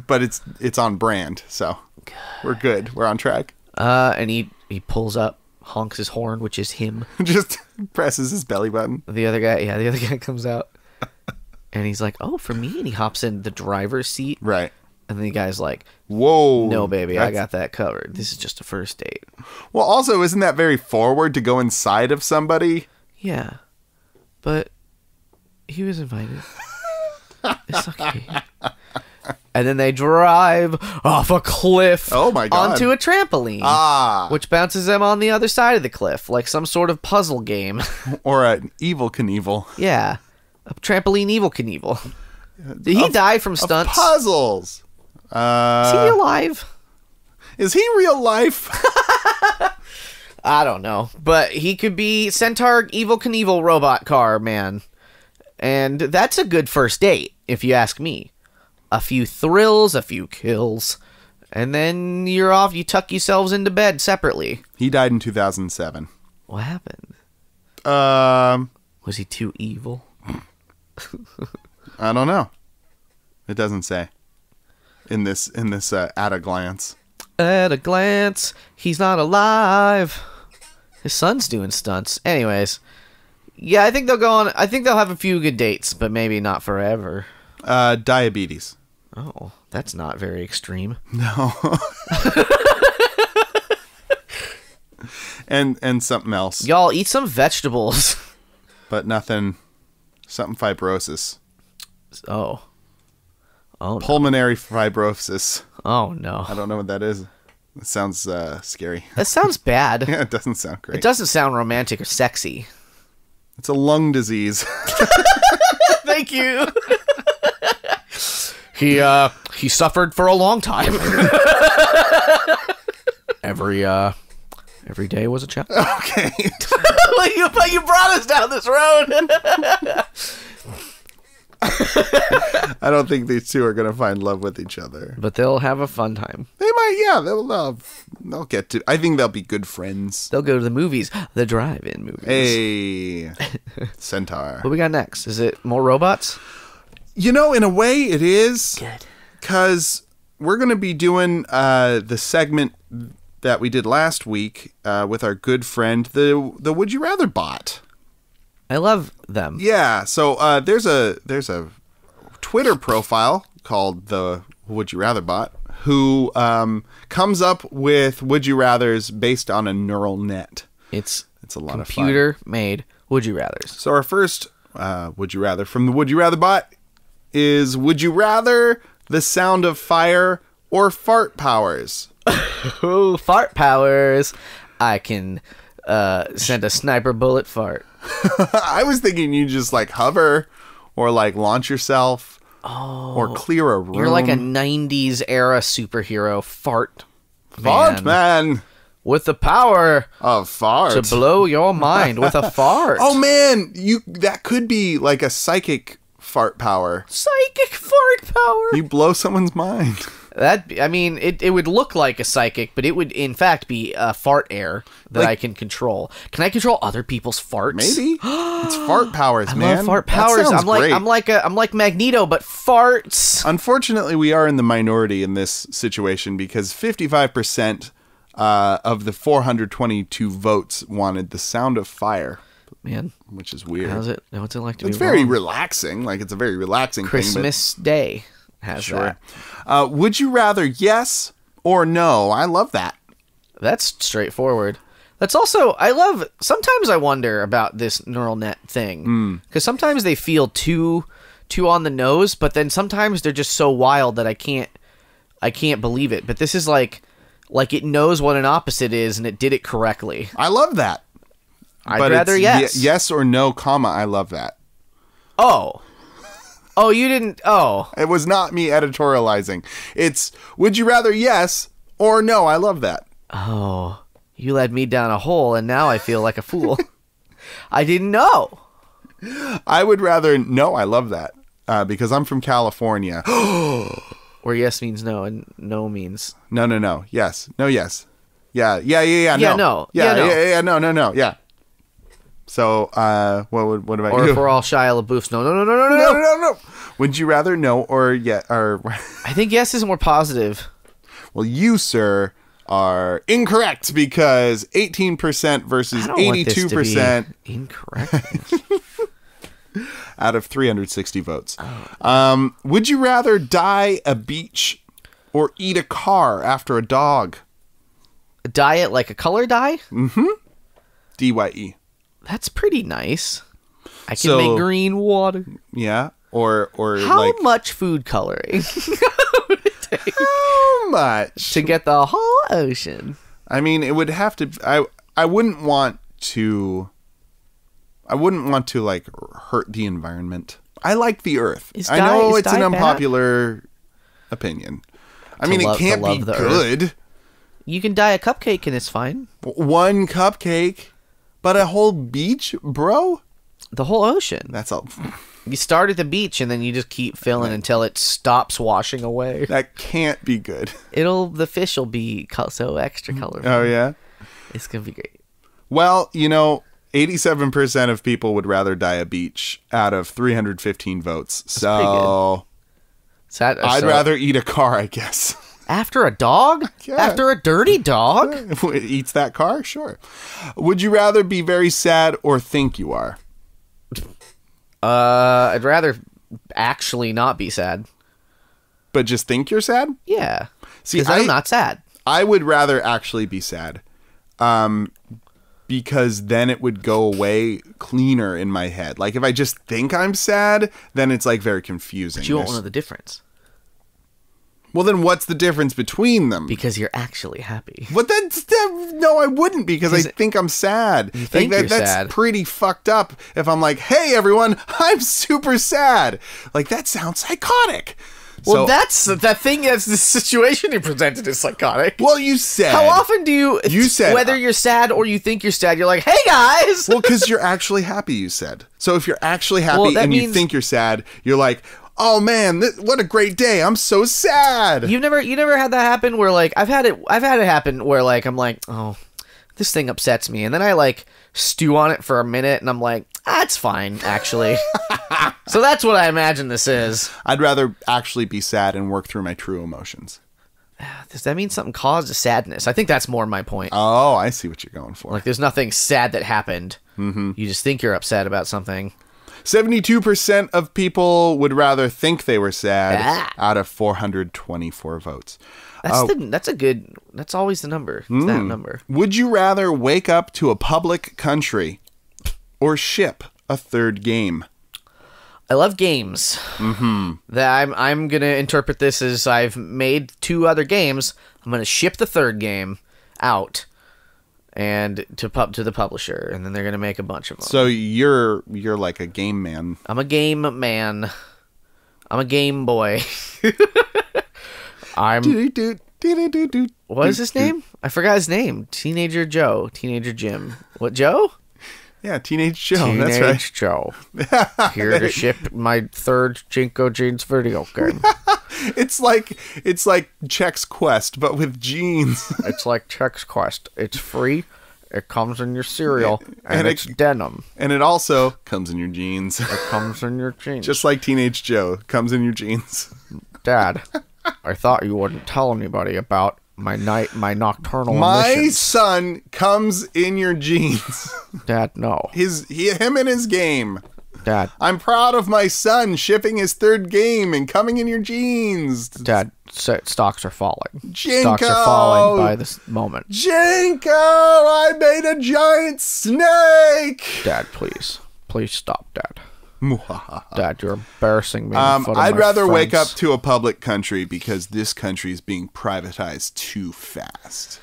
But it's on brand, so good. We're good. We're on track. And he pulls up, honks his horn, which is him. Just presses his belly button. The other guy comes out. And he's like, oh, for me? And he hops in the driver's seat. Right. And the guy's like, whoa. No, baby, I got that covered. This is just a first date. Well, also, isn't that very forward to go inside of somebody? Yeah. But he was invited. It's okay. And then they drive off a cliff. Oh, my God. Onto a trampoline. Ah. Which bounces them on the other side of the cliff, like some sort of puzzle game. Or an Evel Knievel. Yeah. A trampoline Evel Knievel. Did he die from stunts? Puzzles. Is he alive? Is he real life? I don't know. But he could be Centaur Evel Knievel robot car, man. And that's a good first date, if you ask me. A few thrills, a few kills. And then you're off. You tuck yourselves into bed separately. He died in 2007. What happened? Was he too evil? I don't know. It doesn't say in this at a glance. At a glance, he's not alive. His son's doing stunts. Anyways, yeah, I think they'll go on. I think they'll have a few good dates, but maybe not forever. Diabetes. Oh, that's not very extreme. No. and something else. Y'all eat some vegetables. But nothing. Something fibrosis. Oh. Pulmonary fibrosis. Oh, no. I don't know what that is. It sounds scary. That sounds bad. Yeah, it doesn't sound great. It doesn't sound romantic or sexy. It's a lung disease. Thank you. He suffered for a long time. Every Every day was a challenge. Okay. You brought us down this road. I don't think these two are going to find love with each other. But they'll have a fun time. They might, yeah. They'll love. They'll get to. I think they'll be good friends. They'll go to the movies. The drive-in movies. Hey. Centaur. What we got next? Is it more robots? You know, in a way, it is. Good. Because we're going to be doing the segment that we did last week with our good friend, the Would You Rather bot. I love them. Yeah, so there's a Twitter profile called the Would You Rather bot who comes up with Would You Rathers based on a neural net. It's a lot of fun. Computer made Would You Rathers. So our first Would You Rather from the Would You Rather bot is Would You Rather the sound of fire or fart powers? Oh, fart powers! I can send a sniper bullet fart. I was thinking you just like hover or like launch yourself or clear a room. You're like a 90s era superhero fart man with the power of fart to blow your mind with a fart. Oh man, that could be like a psychic fart power. Psychic fart power. You blow someone's mind. I mean, it would look like a psychic, but it would, in fact, be a fart air that I can control. Can I control other people's farts? Maybe. It's fart powers, man. I love fart powers. I'm like Magneto, but farts. Unfortunately, we are in the minority in this situation because 55% of the 422 votes wanted the sound of fire. Man, which is weird. What's it like to be? It's very relaxing. Like it's a very relaxing Christmas thing, but... Day. Has sure. That. Would you rather yes or no? I love that. That's straightforward. That's also, I love, sometimes I wonder about this neural net thing. Because sometimes they feel too on the nose, but then sometimes they're just so wild that I can't believe it. But this is like it knows what an opposite is and it did it correctly. I love that. I'd rather yes. Yes or no, comma, I love that. Oh. Oh, you didn't... Oh. It was not me editorializing. It's, would you rather yes or no? I love that. Oh. You led me down a hole, and now I feel like a fool. I didn't know. I would rather... No, I love that. Because I'm from California. Where yes means no, and no means... No, no, no. Yes. No, yes. Yeah. Yeah, yeah, yeah, no. Yeah, no. Yeah, yeah, no. Yeah, yeah, no, no, no. Yeah. So, what about you? Or if we're all Shia LaBeouf's, no, no, no, no, no, no, no, no, no. Would you rather no or yes? Or I think yes is more positive. Well, you, sir, are incorrect because 18% versus 82%. Incorrect. Out of 360 votes. Oh. Would you rather dye a beach or eat a car after a dog? Dye it like a color dye? Mm-hmm. D-Y-E. That's pretty nice. I can make green water. Yeah. Or how like, much food coloring? Would it take how much? To get the whole ocean. I mean, it would have to... I wouldn't want to, like, hurt the environment. I like the earth. I know it's an unpopular opinion. I mean, it can't be good. Earth. You can dye a cupcake and it's fine. One cupcake... But a whole beach, bro? The whole ocean. That's all. You start at the beach and then you just keep filling until it stops washing away. That can't be good. The fish will be so extra colorful. Oh, yeah? It's going to be great. Well, you know, 87% of people would rather dye a beach out of 315 votes. That's so pretty good. I'd rather eat a car, I guess. After a dog? Yeah. After a dirty dog? If it eats that car? Sure. Would you rather be very sad or think you are? I'd rather actually not be sad. But just think you're sad? Yeah. See, I'm not sad. I would rather actually be sad. Because then it would go away cleaner in my head. Like, if I just think I'm sad, then it's, like, very confusing. But you won't know the difference. Well, then what's the difference between them? Because you're actually happy. But that's... no, I wouldn't, because I think I'm sad. You think like, that's sad. Pretty fucked up if I'm like, hey, everyone, I'm super sad. Like, that sounds psychotic. Well, so, that's that thing. That's the situation you presented is psychotic. Well, you said. How often do you? You said whether you're sad or you think you're sad. You're like, hey guys. Well, because you're actually happy. You said so. If you're actually happy and you think you're sad, you're like, oh man, what a great day. I'm so sad. You never had that happen where like I've had it happen where like I'm like, oh, this thing upsets me, and then I like stew on it for a minute, and I'm like, ah, it's fine actually. So that's what I imagine this is. I'd rather actually be sad and work through my true emotions. Does that mean something caused a sadness? I think that's more my point. Oh, I see what you're going for. Like, there's nothing sad that happened. Mm-hmm. You just think you're upset about something. 72% of people would rather think they were sad out of 424 votes. That's always the number. It's that number. Would you rather wake up to a public country or ship a third game? I love games. Mm-hmm. I'm gonna interpret this as I've made two other games. I'm gonna ship the third game out and to the publisher, and then they're gonna make a bunch of them. So you're like a game man. I'm a game man. I'm a game boy. What is his name? I forgot his name. Teenager Joe. Teenager Jim. What Joe? Yeah, Teenage Joe. That's right. Teenage Joe. Here to ship my third JNCO Jeans video game. It's like Chex Quest, but with jeans. It's like Chex Quest. It's free. It comes in your cereal, and it's denim. And it also comes in your jeans. It comes in your jeans. Just like Teenage Joe. Comes in your jeans. Dad, I thought you wouldn't tell anybody about my nocturnal emissions. My son comes in your jeans. Dad, no. Him and his game. Dad, I'm proud of my son shipping his third game and coming in your jeans. Dad, stocks are falling. JNCO! Stocks are falling by this moment. JNCO, I made a giant snake. Dad, please. Please stop, Dad. Dad, you're embarrassing me. I'd rather wake up to a public country because this country is being privatized too fast.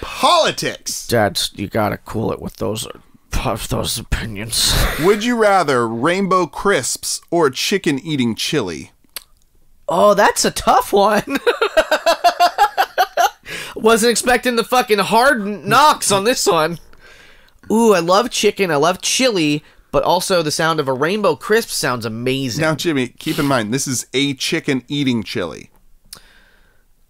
Politics. Dad, you gotta cool it with those opinions. Would you rather rainbow crisps or chicken eating chili? Oh, that's a tough one. Wasn't expecting the fucking hard knocks on this one. Ooh, I love chicken. I love chili. But also, the sound of a rainbow crisp sounds amazing. Now, Jimmy, keep in mind, this is a chicken eating chili.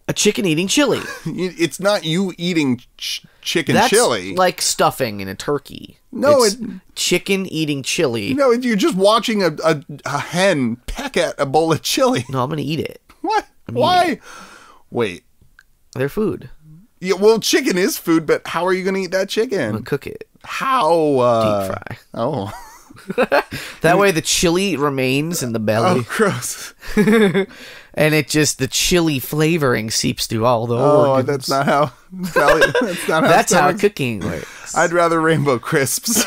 A chicken eating chili. It's not you eating chicken chili. That's like stuffing in a turkey. No, it's chicken eating chili. No, you're just watching a hen peck at a bowl of chili. No, I'm going to eat it. What? Why? Wait. They're food. Yeah, well, chicken is food, but how are you going to eat that chicken? I'm going to cook it. How? Deep fry. Oh. That way the chili remains in the belly. Oh, gross. And it just, the chili flavoring seeps through all the organs. Oh, that's not how that's how cooking works. I'd rather rainbow crisps,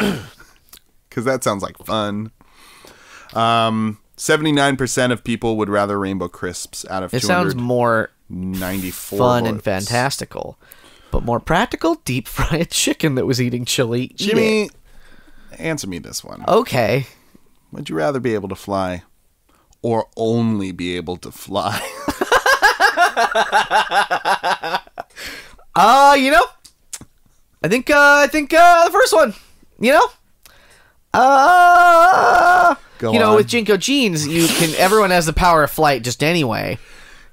because that sounds like fun. 79% of people would rather rainbow crisps out of 294 votes. It sounds more 94 fun and fantastical. But more practical, deep-fried chicken that was eating chili. Jimmy, answer me this one. Okay. Would you rather be able to fly or only be able to fly? You know, I think the first one, you know? With JNCO Jeans, everyone has the power of flight just anyway.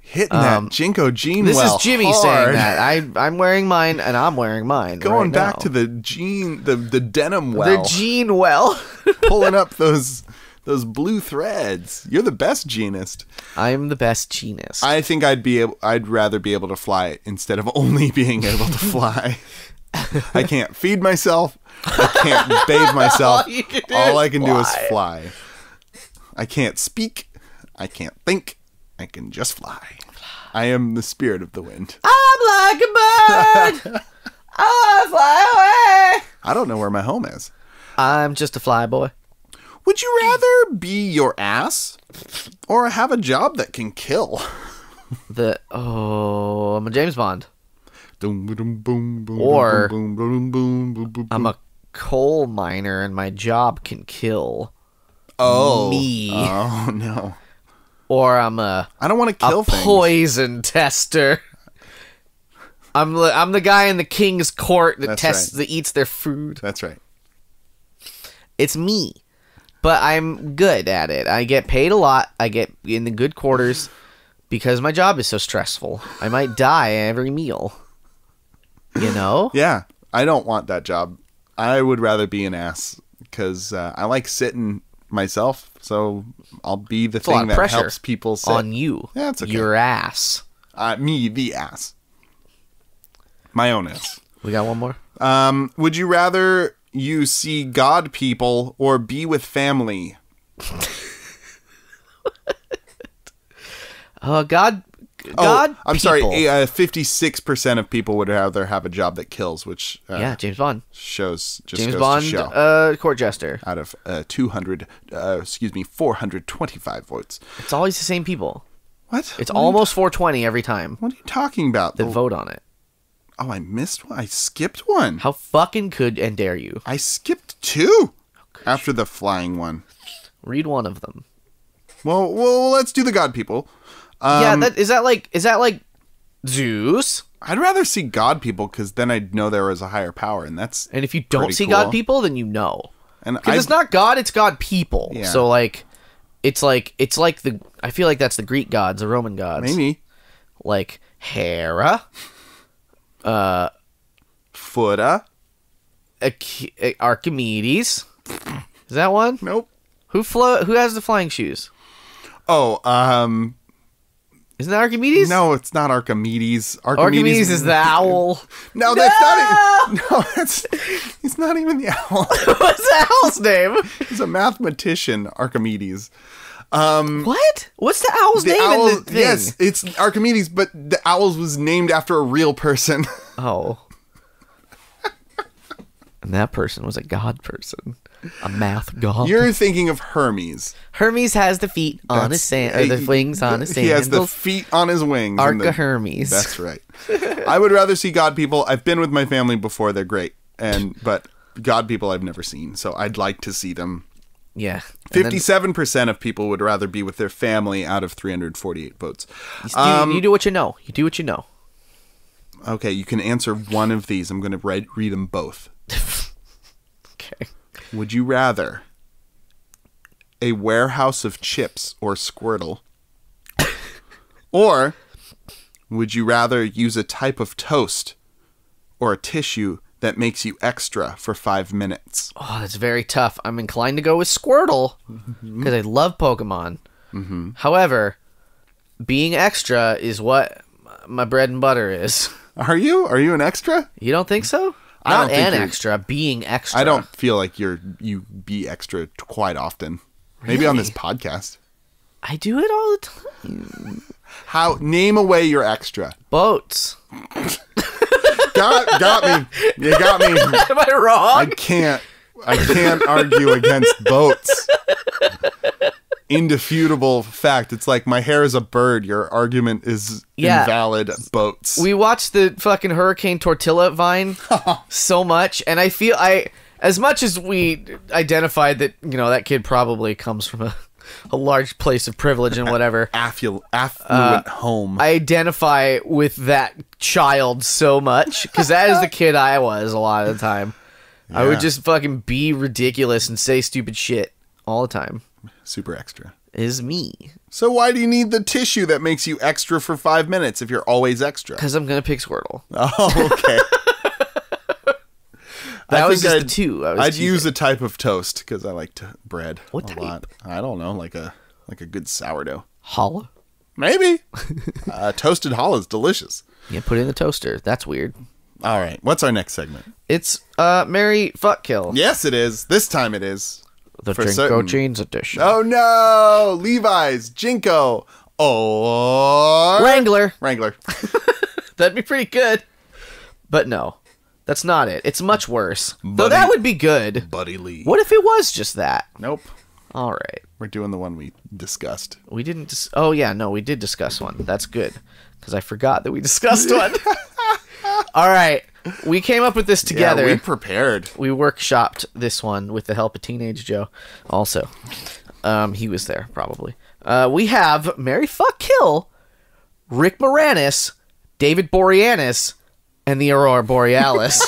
Hitting that JNCO Jean well hard. This is Jimmy saying that. I'm wearing mine, and I'm wearing mine. Going back to the jean, the denim well. The jean well. Pulling up those blue threads. You're the best jeanist. I'm the best jeanist. I think I'd rather be able to fly instead of only being able to fly. I can't feed myself. I can't bathe myself. All I can do is fly. I can't speak. I can't think. I can just fly. I am the spirit of the wind. I'm like a bird. I fly away. I don't know where my home is. I'm just a fly boy. Would you rather be your ass or have a job that can kill? The I'm a James Bond. Or I'm a coal miner and my job can kill me. Oh no. Or I'm a I don't want to kill things. Poison tester. I'm the guy in the king's court that that eats their food. That's right. It's me. But I'm good at it. I get paid a lot. I get in the good quarters because my job is so stressful. I might die every meal. You know? Yeah. I don't want that job. I would rather be an ass because I like sitting myself. So I'll be the thing that helps people sit. On you. Yeah, that's okay. Your ass. Me, the ass. My own ass. We got one more? Would you rather you see God people or be with family? God people. 56% of people would rather have a job that kills, which yeah, James Bond shows. Just James Bond, court jester. Out of 425 votes. It's always the same people. What? It's almost 420 every time. What are you talking about? That vote on it. Oh, I missed one. I skipped one. How fucking could and dare you? I skipped two after the flying one. Read one of them. Well, let's do the God people. Yeah, is that like Zeus? I'd rather see God people because then I'd know there was a higher power, and that's and if you don't see God people, then you know. And because it's not God, it's God people. Yeah. So like, it's like the I feel like that's the Greek gods, the Roman gods, maybe like Hera. Footer. Archimedes. Is that one? Nope. Who has the flying shoes? Oh, isn't that Archimedes? No, it's not Archimedes. Archimedes is the owl. No, that's he's not even the owl. What's the owl's name? He's a mathematician, Archimedes. What? What's the owl's name in the thing? Yes, it's Archimedes, but the owls was named after a real person. Oh. And that person was a god person. A math god. You're thinking of Hermes. Hermes has the feet on his wings on his sandals. He has the feet on his wings. Arca Hermes. That's right. I would rather see god people. I've been with my family before. They're great. But god people I've never seen, so I'd like to see them. Yeah. 57% of people would rather be with their family out of 348 votes. You do what you know. You do what you know. Okay, you can answer one of these. I'm going to read them both. Okay. Would you rather a warehouse of chips or Squirtle? Or would you rather use a type of toast or a tissue that makes you extra for 5 minutes? Oh, that's very tough. I'm inclined to go with Squirtle because I love Pokemon. However, being extra is what my bread and butter is. Are you? Are you an extra? You don't think so? Not an extra. Being extra. I don't feel like you be extra quite often. Really? Maybe on this podcast. I do it all the time. How? Name away your extra. Boats. Got me. You got me. Am I wrong? I can't argue against boats. Indefutable fact. It's like my hair is a bird. Your argument is invalid. Boats. We watched the fucking Hurricane Tortilla Vine so much, and I feel as much as we identified that, you know, that kid probably comes from a large place of privilege and whatever. Affluent home. I identify with that child so much because that is the kid I was a lot of the time. Yeah. I would just fucking be ridiculous and say stupid shit all the time. Super extra. Is me. So why do you need the tissue that makes you extra for 5 minutes if you're always extra? Because I'm going to pick Squirtle. Oh, okay. I'd use a type of toast because I like to bread a lot. I don't know, like a good sourdough. Challah? Maybe. Toasted challah is delicious. Yeah, put it in the toaster. That's weird. All right. What's our next segment? It's Mary Fuck Kill. Yes, it is. This time it is. The JNCO Jeans edition. Oh, no. Levi's, JNCO, or... Wrangler. Wrangler. That'd be pretty good. But no. That's not it. It's much worse. Though that would be good. Buddy Lee. What if it was just that? Nope. All right. We're doing the one we discussed. We didn't... oh, yeah, no, we did discuss one. That's good, because I forgot that we discussed one. All right. We came up with this together. Yeah, we prepared. We workshopped this one with the help of Teenage Joe also. He was there, probably. We have Mary Fuck Kill, Rick Moranis, David Boreanaz, and the Aurora Borealis.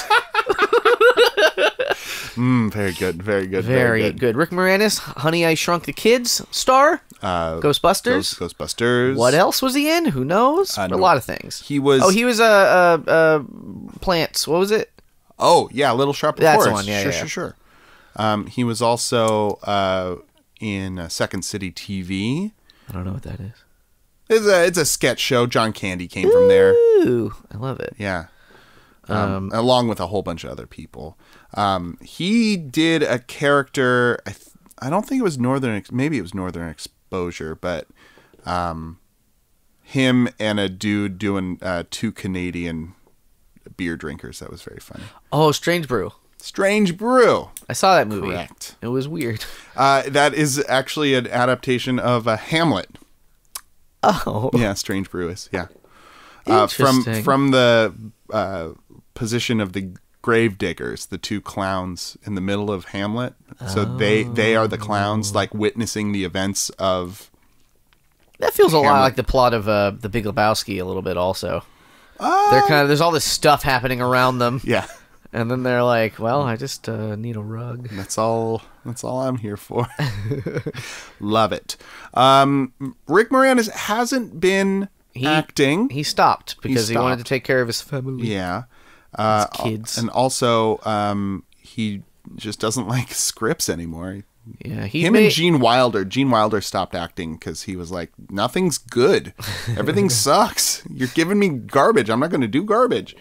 Very good, very good, very good. Rick Moranis, Honey, I Shrunk the Kids star, Ghostbusters. Ghostbusters. What else was he in? Who knows? A lot of things. He was... oh, he was Plants. What was it? Oh, yeah, Little Shop of Horrors. That's the one, yeah, sure. He was also in Second City TV. I don't know what that is. It's a sketch show. John Candy came from there. Ooh, I love it. Yeah. Along with a whole bunch of other people. He did a character, I don't think it was Northern, maybe it was Northern Exposure, but him and a dude doing two Canadian beer drinkers. That was very funny. Oh, Strange Brew. Strange Brew. I saw that movie. Correct. It was weird. That is actually an adaptation of Hamlet. Oh. Yeah, Strange Brew is, yeah. From the position of the gravediggers, the two clowns in the middle of Hamlet. So they are the clowns, like, witnessing the events of... That feels Hamlet. A lot like the plot of The Big Lebowski a little bit also. They're kind of... there's all this stuff happening around them. Yeah. And then they're like, well, I just need a rug. That's all I'm here for. Love it. Rick Moranis hasn't been... acting. He stopped because he wanted to take care of his family. Yeah. His kids. And also, he just doesn't like scripts anymore. Yeah. Him and Gene Wilder. Gene Wilder stopped acting because he was like, nothing's good. Everything sucks. You're giving me garbage. I'm not going to do garbage.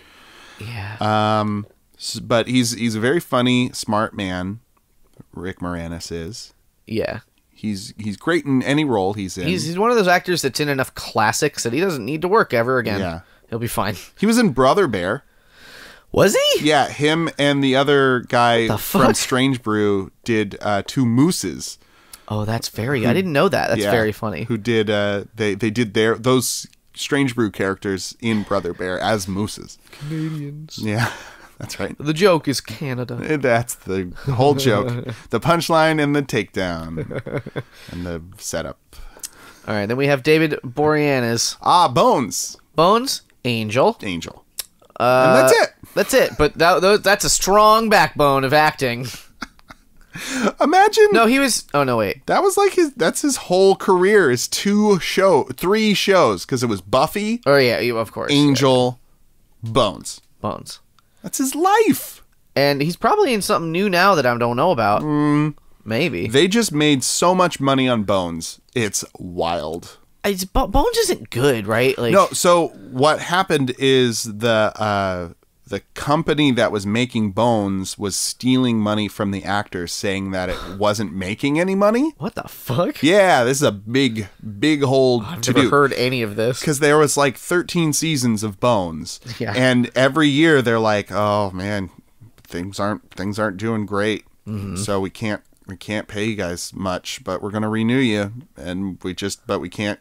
Yeah. But he's a very funny, smart man. Rick Moranis is. Yeah. He's great in any role he's in. He's one of those actors that's in enough classics that he doesn't need to work ever again. Yeah. He'll be fine. He was in Brother Bear. Was he? Yeah, him and the other guy from Strange Brew did two mooses. Oh, that's very... I didn't know that. That's very funny. Who did... they did those Strange Brew characters in Brother Bear as mooses. Canadians. Yeah. That's right. The joke is Canada. That's the whole joke. The punchline and the takedown and the setup. All right. Then we have David Boreanaz. Ah, Bones. Bones. Angel. Angel. And that's it. That's it. But that's a strong backbone of acting. Imagine. No, he was... oh, no, wait. That was like his... that's his whole career is three shows, because it was Buffy. Oh, yeah. Of course. Angel. Yeah. Bones. Bones. That's his life. And he's probably in something new now that I don't know about. Maybe. They just made so much money on Bones. It's wild. Bones isn't good, right? Like, no, so what happened is the company that was making Bones was stealing money from the actors, saying that it wasn't making any money. What the fuck? Yeah, this is a big, big hole to do. I've never heard any of this. Because there was like 13 seasons of Bones. Yeah. And every year they're like, oh man, things aren't doing great. Mm-hmm. So we can't pay you guys much, but we're gonna renew you. And we can't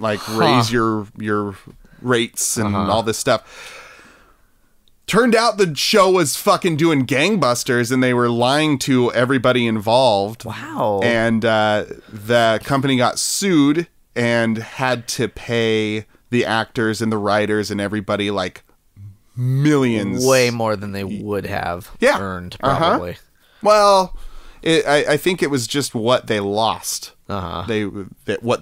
like raise your rates and all this stuff. Turned out the show was fucking doing gangbusters and they were lying to everybody involved. Wow. And the company got sued and had to pay the actors and the writers and everybody like millions. Way more than they would have earned, probably. Well, I think it was just what they lost. What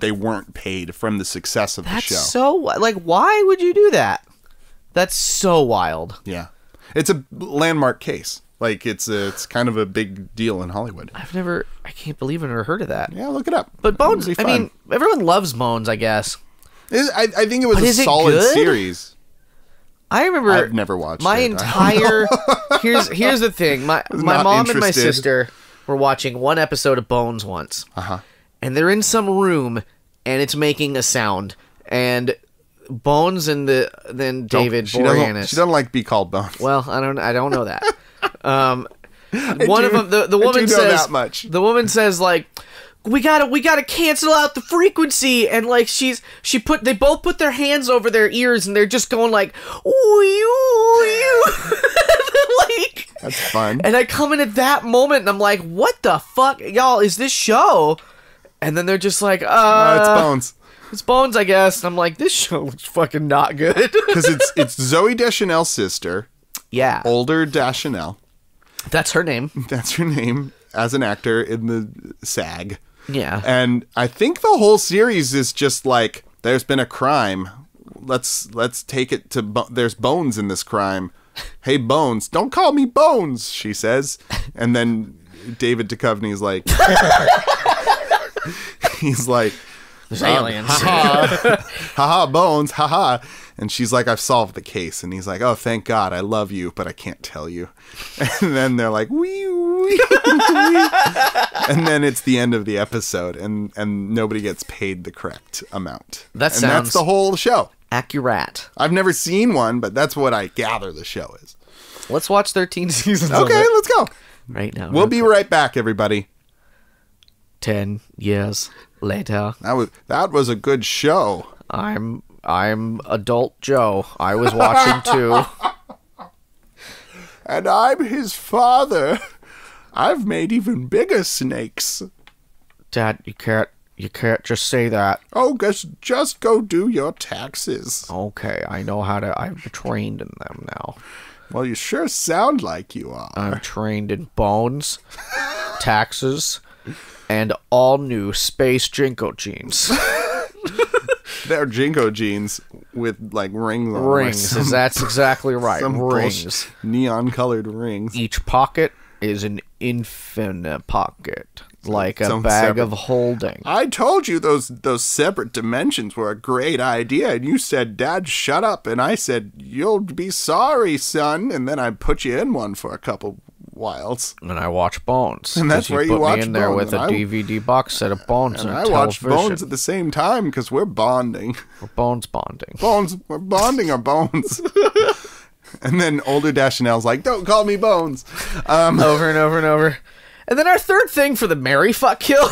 they weren't paid from the success of the show. That's so... like, why would you do that? That's so wild. Yeah. It's a landmark case. Like, it's kind of a big deal in Hollywood. I can't believe I've never heard of that. Yeah, look it up. But Bones, I mean, everyone loves Bones, I guess. I think it was a solid series. I remember... I've never watched my entire... here's the thing. My mom and my sister were watching one episode of Bones once. And they're in some room, and it's making a sound. And... Bones and then David Boreanaz. She doesn't like be called Bones. Well, I don't know that. The woman says, like, we gotta cancel out the frequency, and like they both put their hands over their ears and they're just going like, like, that's fun. And I come in at that moment and I'm like, what the fuck, y'all, is this show? And then they're just like, it's Bones. It's Bones, I guess. And I'm like, this show looks fucking not good. Because it's Zoe Deschanel's sister. Yeah. Older Deschanel. That's her name. That's her name as an actor in the SAG. Yeah. And I think the whole series is just like, there's been a crime. Let's take it to, there's bones in this crime. Hey, Bones, don't call me Bones, she says. And then David Duchovny is like, he's like, there's aliens. Haha. Haha, Bones. Haha. And she's like, I've solved the case. And he's like, oh, thank God. I love you, but I can't tell you. And then they're like, wee, wee, wee. And then it's the end of the episode, and nobody gets paid the correct amount. That's the whole show. Accurate. I've never seen one, but that's what I gather the show is. Let's watch 13 seasons. Okay, let's go. Right now. We'll be right back, everybody. 10 years later. That was a good show. I'm adult Joe. I was watching too. And I'm his father. I've made even bigger snakes. Dad, you can't just say that. Oh, just go do your taxes. Okay, I know how to. I'm trained in them now. Well, you sure sound like you are. I'm trained in bones, taxes, and all new space JNCO jeans. They're JNCO jeans with like rings on them. Rings, that's exactly right. Some rings. Neon colored rings. Each pocket is an infinite pocket. Like a bag of holding. I told you those separate dimensions were a great idea, and you said, Dad, shut up, and I said, you'll be sorry, son, and then I put you in one for a couple whiles. And I watch Bones. And that's where you watch Bones. There with a DVD box set of Bones and I watch Bones at the same time because we're bonding. We're Bones bonding. Bones, we're bonding our Bones. And then older Deschanel's like, don't call me Bones. Over and over and over. And then our third thing for the Merry Fuck Kill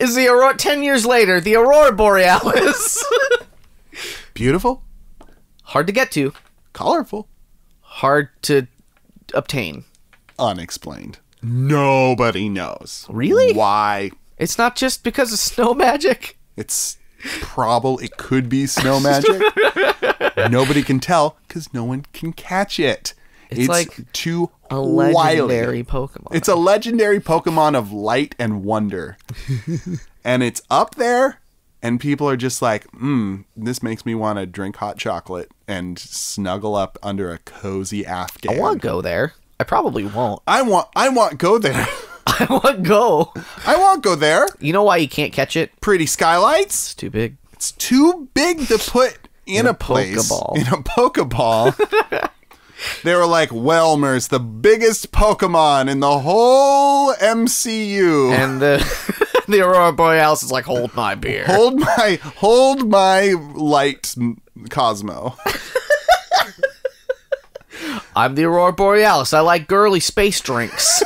is the Aurora. 10 years later, the Aurora Borealis. Beautiful. Hard to get to. Colorful. Hard to obtain. Unexplained. Nobody knows. Really? Why? It's not just because of snow magic. It's probably, it could be snow magic. Nobody can tell because no one can catch it. It's like too wily. Legendary Pokemon. It's a legendary Pokemon of light and wonder. And it's up there, and people are just like, this makes me want to drink hot chocolate and snuggle up under a cozy Afghan. I want to go there. I probably won't. I want go there. I want go. I want go there. You know why you can't catch it? Pretty skylights. It's too big. It's too big to put in a place. Pokeball. In a Pokeball. They were like, Whelmer's the biggest Pokemon in the whole MCU. And the Aurora Borealis is like, hold my beer. Hold my light, Cosmo. I'm the Aurora Borealis. I like girly space drinks.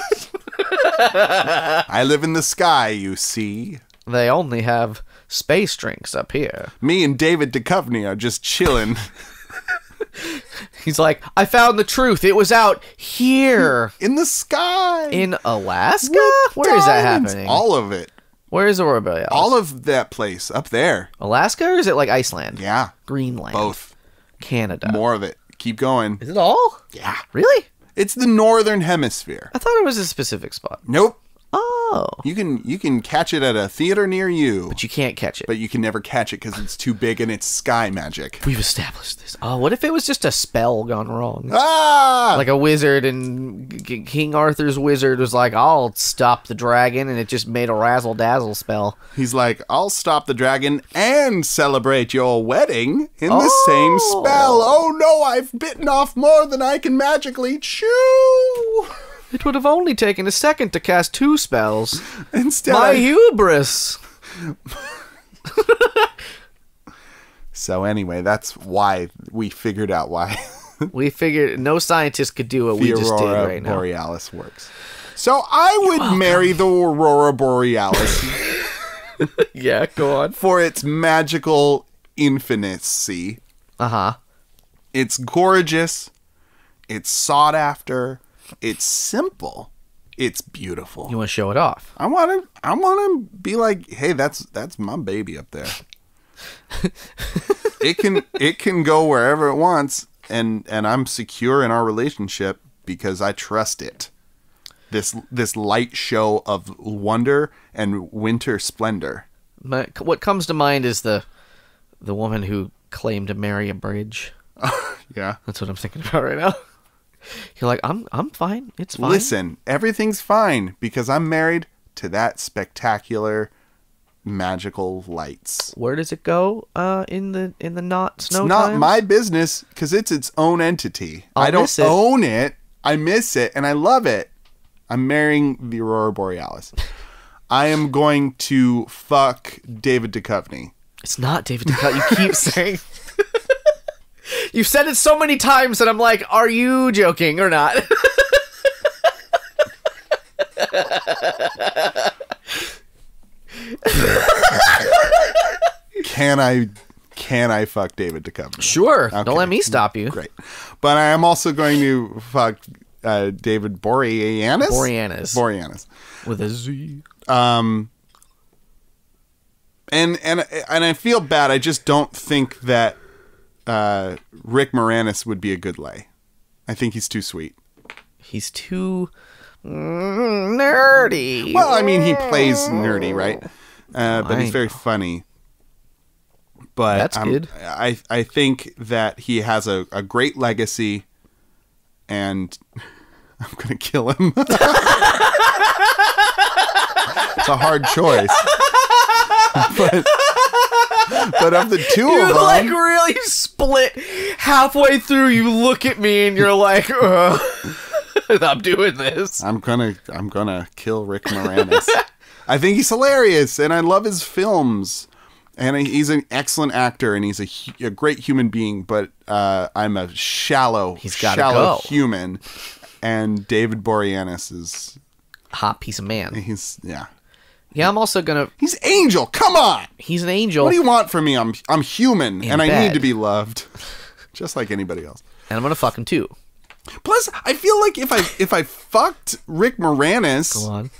I live in the sky, you see. They only have space drinks up here. Me and David Duchovny are just chilling. He's like, I found the truth. It was out here. In the sky. In Alaska? Where is that happening? All of it. Where is Aurora Borealis? All of that place up there. Alaska, or is it like Iceland? Yeah. Greenland. Both. Canada. More of it. Keep going. Is it all? Yeah. Really? It's the northern hemisphere. I thought it was a specific spot. Nope. Oh. You can catch it at a theater near you. But you can't catch it. But you can never catch it because it's too big and it's sky magic. We've established this. Oh, what if it was just a spell gone wrong? Ah! Like a wizard, and King Arthur's wizard was like, I'll stop the dragon, and it just made a razzle-dazzle spell. He's like, I'll stop the dragon and celebrate your wedding in the same spell. Oh no, I've bitten off more than I can magically chew. It would have only taken a second to cast two spells. Instead, my hubris. So anyway, that's why we figured out why We figured no scientist could do what we just did right now. The Aurora Borealis works. So I would marry the Aurora Borealis. Yeah, go on. For its magical infinity. Uh-huh. It's gorgeous. It's sought after. It's simple. It's beautiful. You want to show it off? I want to be like, hey, that's my baby up there. it can go wherever it wants, and I'm secure in our relationship because I trust it. This light show of wonder and winter splendor. But what comes to mind is the woman who claimed to marry a bridge. Yeah, that's what I'm thinking about right now. You're like, I'm fine. It's fine. Listen, everything's fine because I'm married to that spectacular, magical lights. Where does it go? In the not snow. It's not my business because it's its own entity. I don't own it. I miss it and I love it. I'm marrying the Aurora Borealis. I am going to fuck David Duchovny. It's not David Duchovny. You keep saying. You've said it so many times that I'm like, are you joking or not? Can I fuck David Duchovny? Sure. Okay. Don't let me stop you. Great. But I am also going to fuck David Boreanis? Boreanis. Boreanis. With a Z. And I feel bad. I just don't think that Rick Moranis would be a good lay. I think he's too sweet. He's too nerdy. Well, I mean, he plays nerdy, right? But he's very funny. But that's good. I think that he has a great legacy, and I'm gonna kill him. It's a hard choice. But of the two of them, like really split halfway through. You look at me and you're like, "I'm doing this. I'm gonna kill Rick Moranis." I think he's hilarious, and I love his films. And he's an excellent actor, and he's a great human being. But I'm a shallow human, and David Boreanis is a hot piece of man. He's yeah. Yeah, I'm also gonna. He's Angel. Come on. He's an angel. What do you want from me? I'm human, and I need to be loved, just like anybody else. And I'm gonna fuck him too. Plus, I feel like if I fucked Rick Moranis, go on.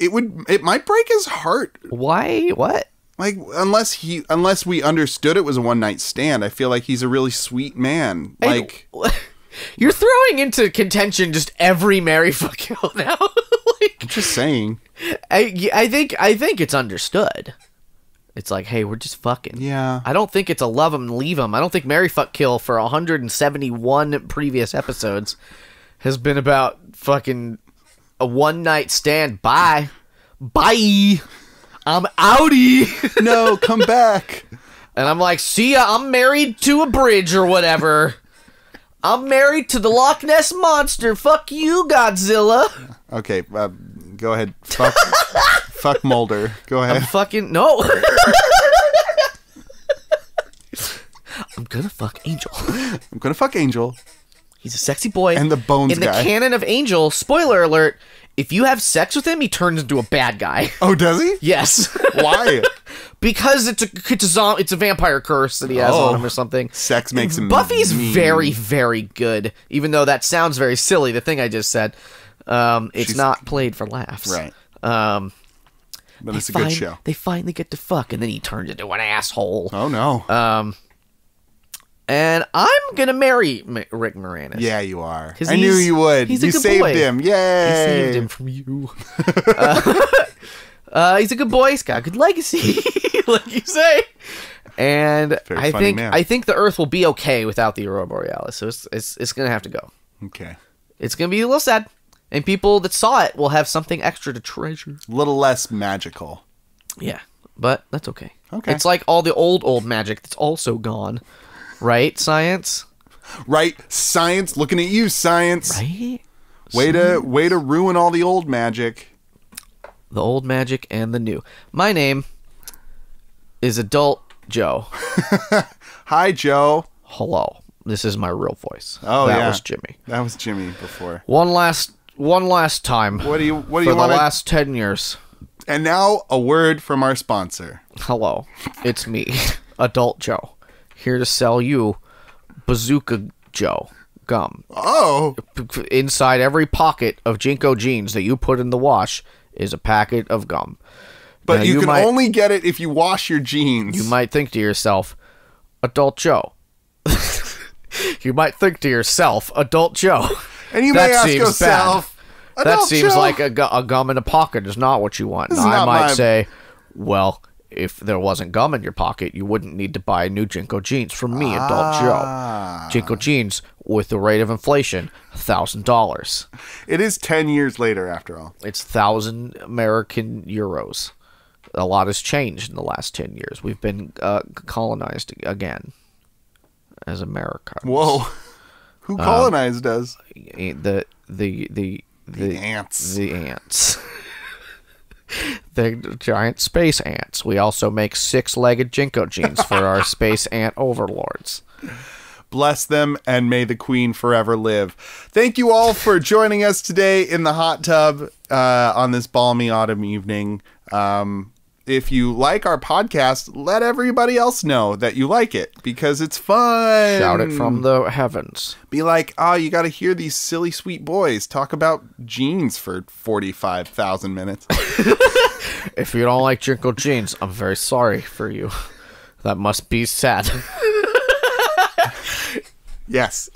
It might break his heart. Why? What? Like unless we understood it was a one-night stand. I feel like he's a really sweet man. Like you're throwing into contention just every Mary fuck kill now. Like, I'm just saying. I think it's understood. It's like, hey, we're just fucking. Yeah. I don't think it's a love him, leave him. I don't think Mary Fuck Kill for 171 previous episodes has been about fucking a one-night stand. Bye. Bye. I'm outie. No, come back. And I'm like, see ya, I'm married to a bridge or whatever. I'm married to the Loch Ness Monster. Fuck you, Godzilla. Okay, go ahead. Fuck, fuck Mulder. Go ahead. I'm fucking... No. I'm gonna fuck Angel. I'm gonna fuck Angel. He's a sexy boy. And the bones guy. In the canon of Angel, spoiler alert, if you have sex with him, he turns into a bad guy. Oh, does he? Yes. Why? Because it's a vampire curse that he has on him or something. Sex makes him Buffy's mean. Very, very good, even though that sounds very silly, the thing I just said. It's not played for laughs. Right. But it's a good show. They finally get to fuck, and then he turns into an asshole. Oh, no. And I'm going to marry Rick Moranis. Yeah, you are. I knew you would. He's a good boy. You saved him. Yay. I saved him from you. He's a good boy. He's got a good legacy, like you say. And I think the Earth will be okay without the Aurora Borealis. So it's going to have to go. Okay. It's going to be a little sad. And people that saw it will have something extra to treasure. A little less magical. Yeah, but that's okay. Okay. It's like all the old magic that's also gone. Right, science? Right, science. Looking at you, science. Right? Way to ruin all the old magic. The old magic and the new. My name is Adult Joe. Hi, Joe. Hello. This is my real voice. Oh, that was Jimmy. That was Jimmy before. One last time. What do you want? For the last 10 years. And now a word from our sponsor. Hello, it's me, Adult Joe, here to sell you Bazooka Joe gum. Oh! Inside every pocket of JNCO jeans that you put in the wash is a packet of gum. But now, you can only get it if you wash your jeans. You might think to yourself, Adult Joe. And you may ask yourself, that seems like a gum in a pocket is not what you want. Now, I might say, well, if there wasn't gum in your pocket, you wouldn't need to buy new JNCO jeans from me, Adult Joe. JNCO jeans, with the rate of inflation, $1,000. It is 10 years later, after all. It's 1,000 American euros. A lot has changed in the last 10 years. We've been colonized again as America. Whoa. Who colonized us? The ants. The ants. They're giant space ants. We also make 6-legged JNCO jeans for our space ant overlords. Bless them, and may the queen forever live. Thank you all for joining us today in the hot tub on this balmy autumn evening. If you like our podcast, let everybody else know that you like it, because it's fun. Shout it from the heavens. Be like, oh, you got to hear these silly, sweet boys talk about jeans for 45,000 minutes. If you don't like JNCO jeans, I'm very sorry for you. That must be sad. Yes.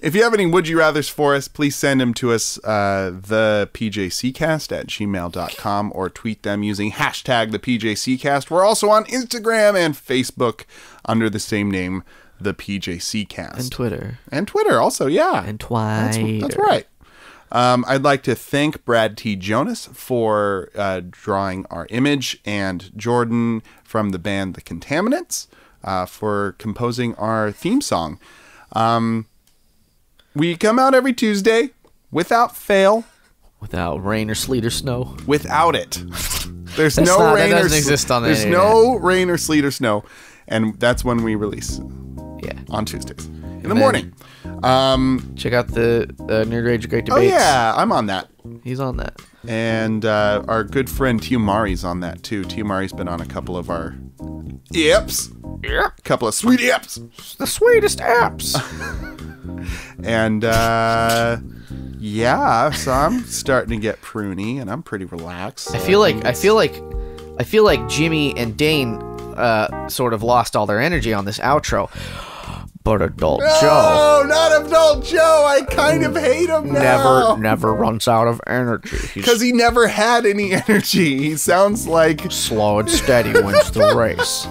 If you have any Would You Rathers for us, please send them to us, thepjccast@gmail.com, or tweet them using hashtag thepjccast. We're also on Instagram and Facebook under the same name, thepjccast. And Twitter. And Twitter also, yeah. And Twitter. That's right. I'd like to thank Brad T. Jonas for drawing our image, and Jordan from the band The Contaminants for composing our theme song. We come out every Tuesday, without fail. Without rain or sleet or snow. Without it. There's no rain or sleet. There's no rain or sleet or snow. And that's when we release. Yeah. On Tuesdays. In the morning. Check out the Nerd Rage, Great Debates. Oh, yeah. I'm on that. He's on that. And our good friend Tiumari's on that, too. Tiumari's been on a couple of our yips. Yeah. A couple of sweet yips. The sweetest apps. And yeah, so I'm starting to get pruny, and I'm pretty relaxed. So I feel like Jimmy and Dane sort of lost all their energy on this outro. But Adult Joe. No, not Adult Joe. I kind of hate him now. Never runs out of energy. Because he never had any energy. He sounds like slow and steady wins the race.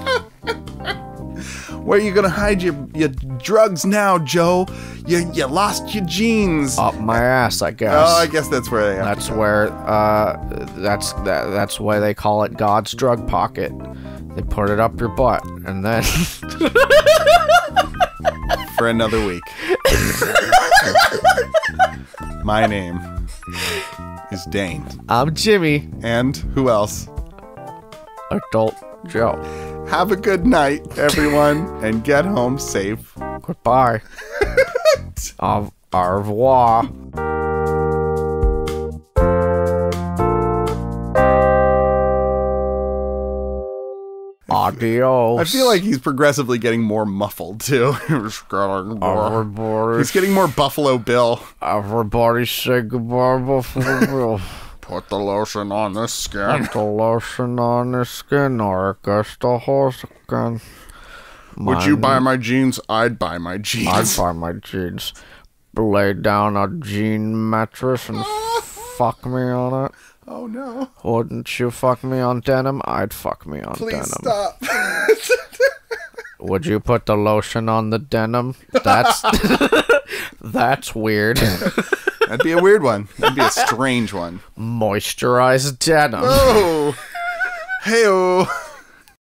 Where are you gonna hide your drugs now, Joe? You lost your jeans. Up my ass, I guess. Oh, I guess that's where they. Have that's where. That's why they call it God's drug pocket. They put it up your butt, and then for another week. My name is Dane. I'm Jimmy. And who else? Adult Joe. Have a good night, everyone, and get home safe. Goodbye. Au revoir. Adios. I feel like he's progressively getting more muffled, too. He's getting more Buffalo Bill. Everybody say goodbye, Buffalo Bill. Put the lotion on this skin. Put the lotion on this skin, or it gets the whole skin. Would you buy my jeans? I'd buy my jeans. I'd buy my jeans. Lay down a jean mattress and fuck me on it. Oh, no. Wouldn't you fuck me on denim? I'd fuck me on denim. Please stop. Would you put the lotion on the denim? That's weird. That'd be a weird one. That'd be a strange one. Moisturize denim. Oh. Hey-oh.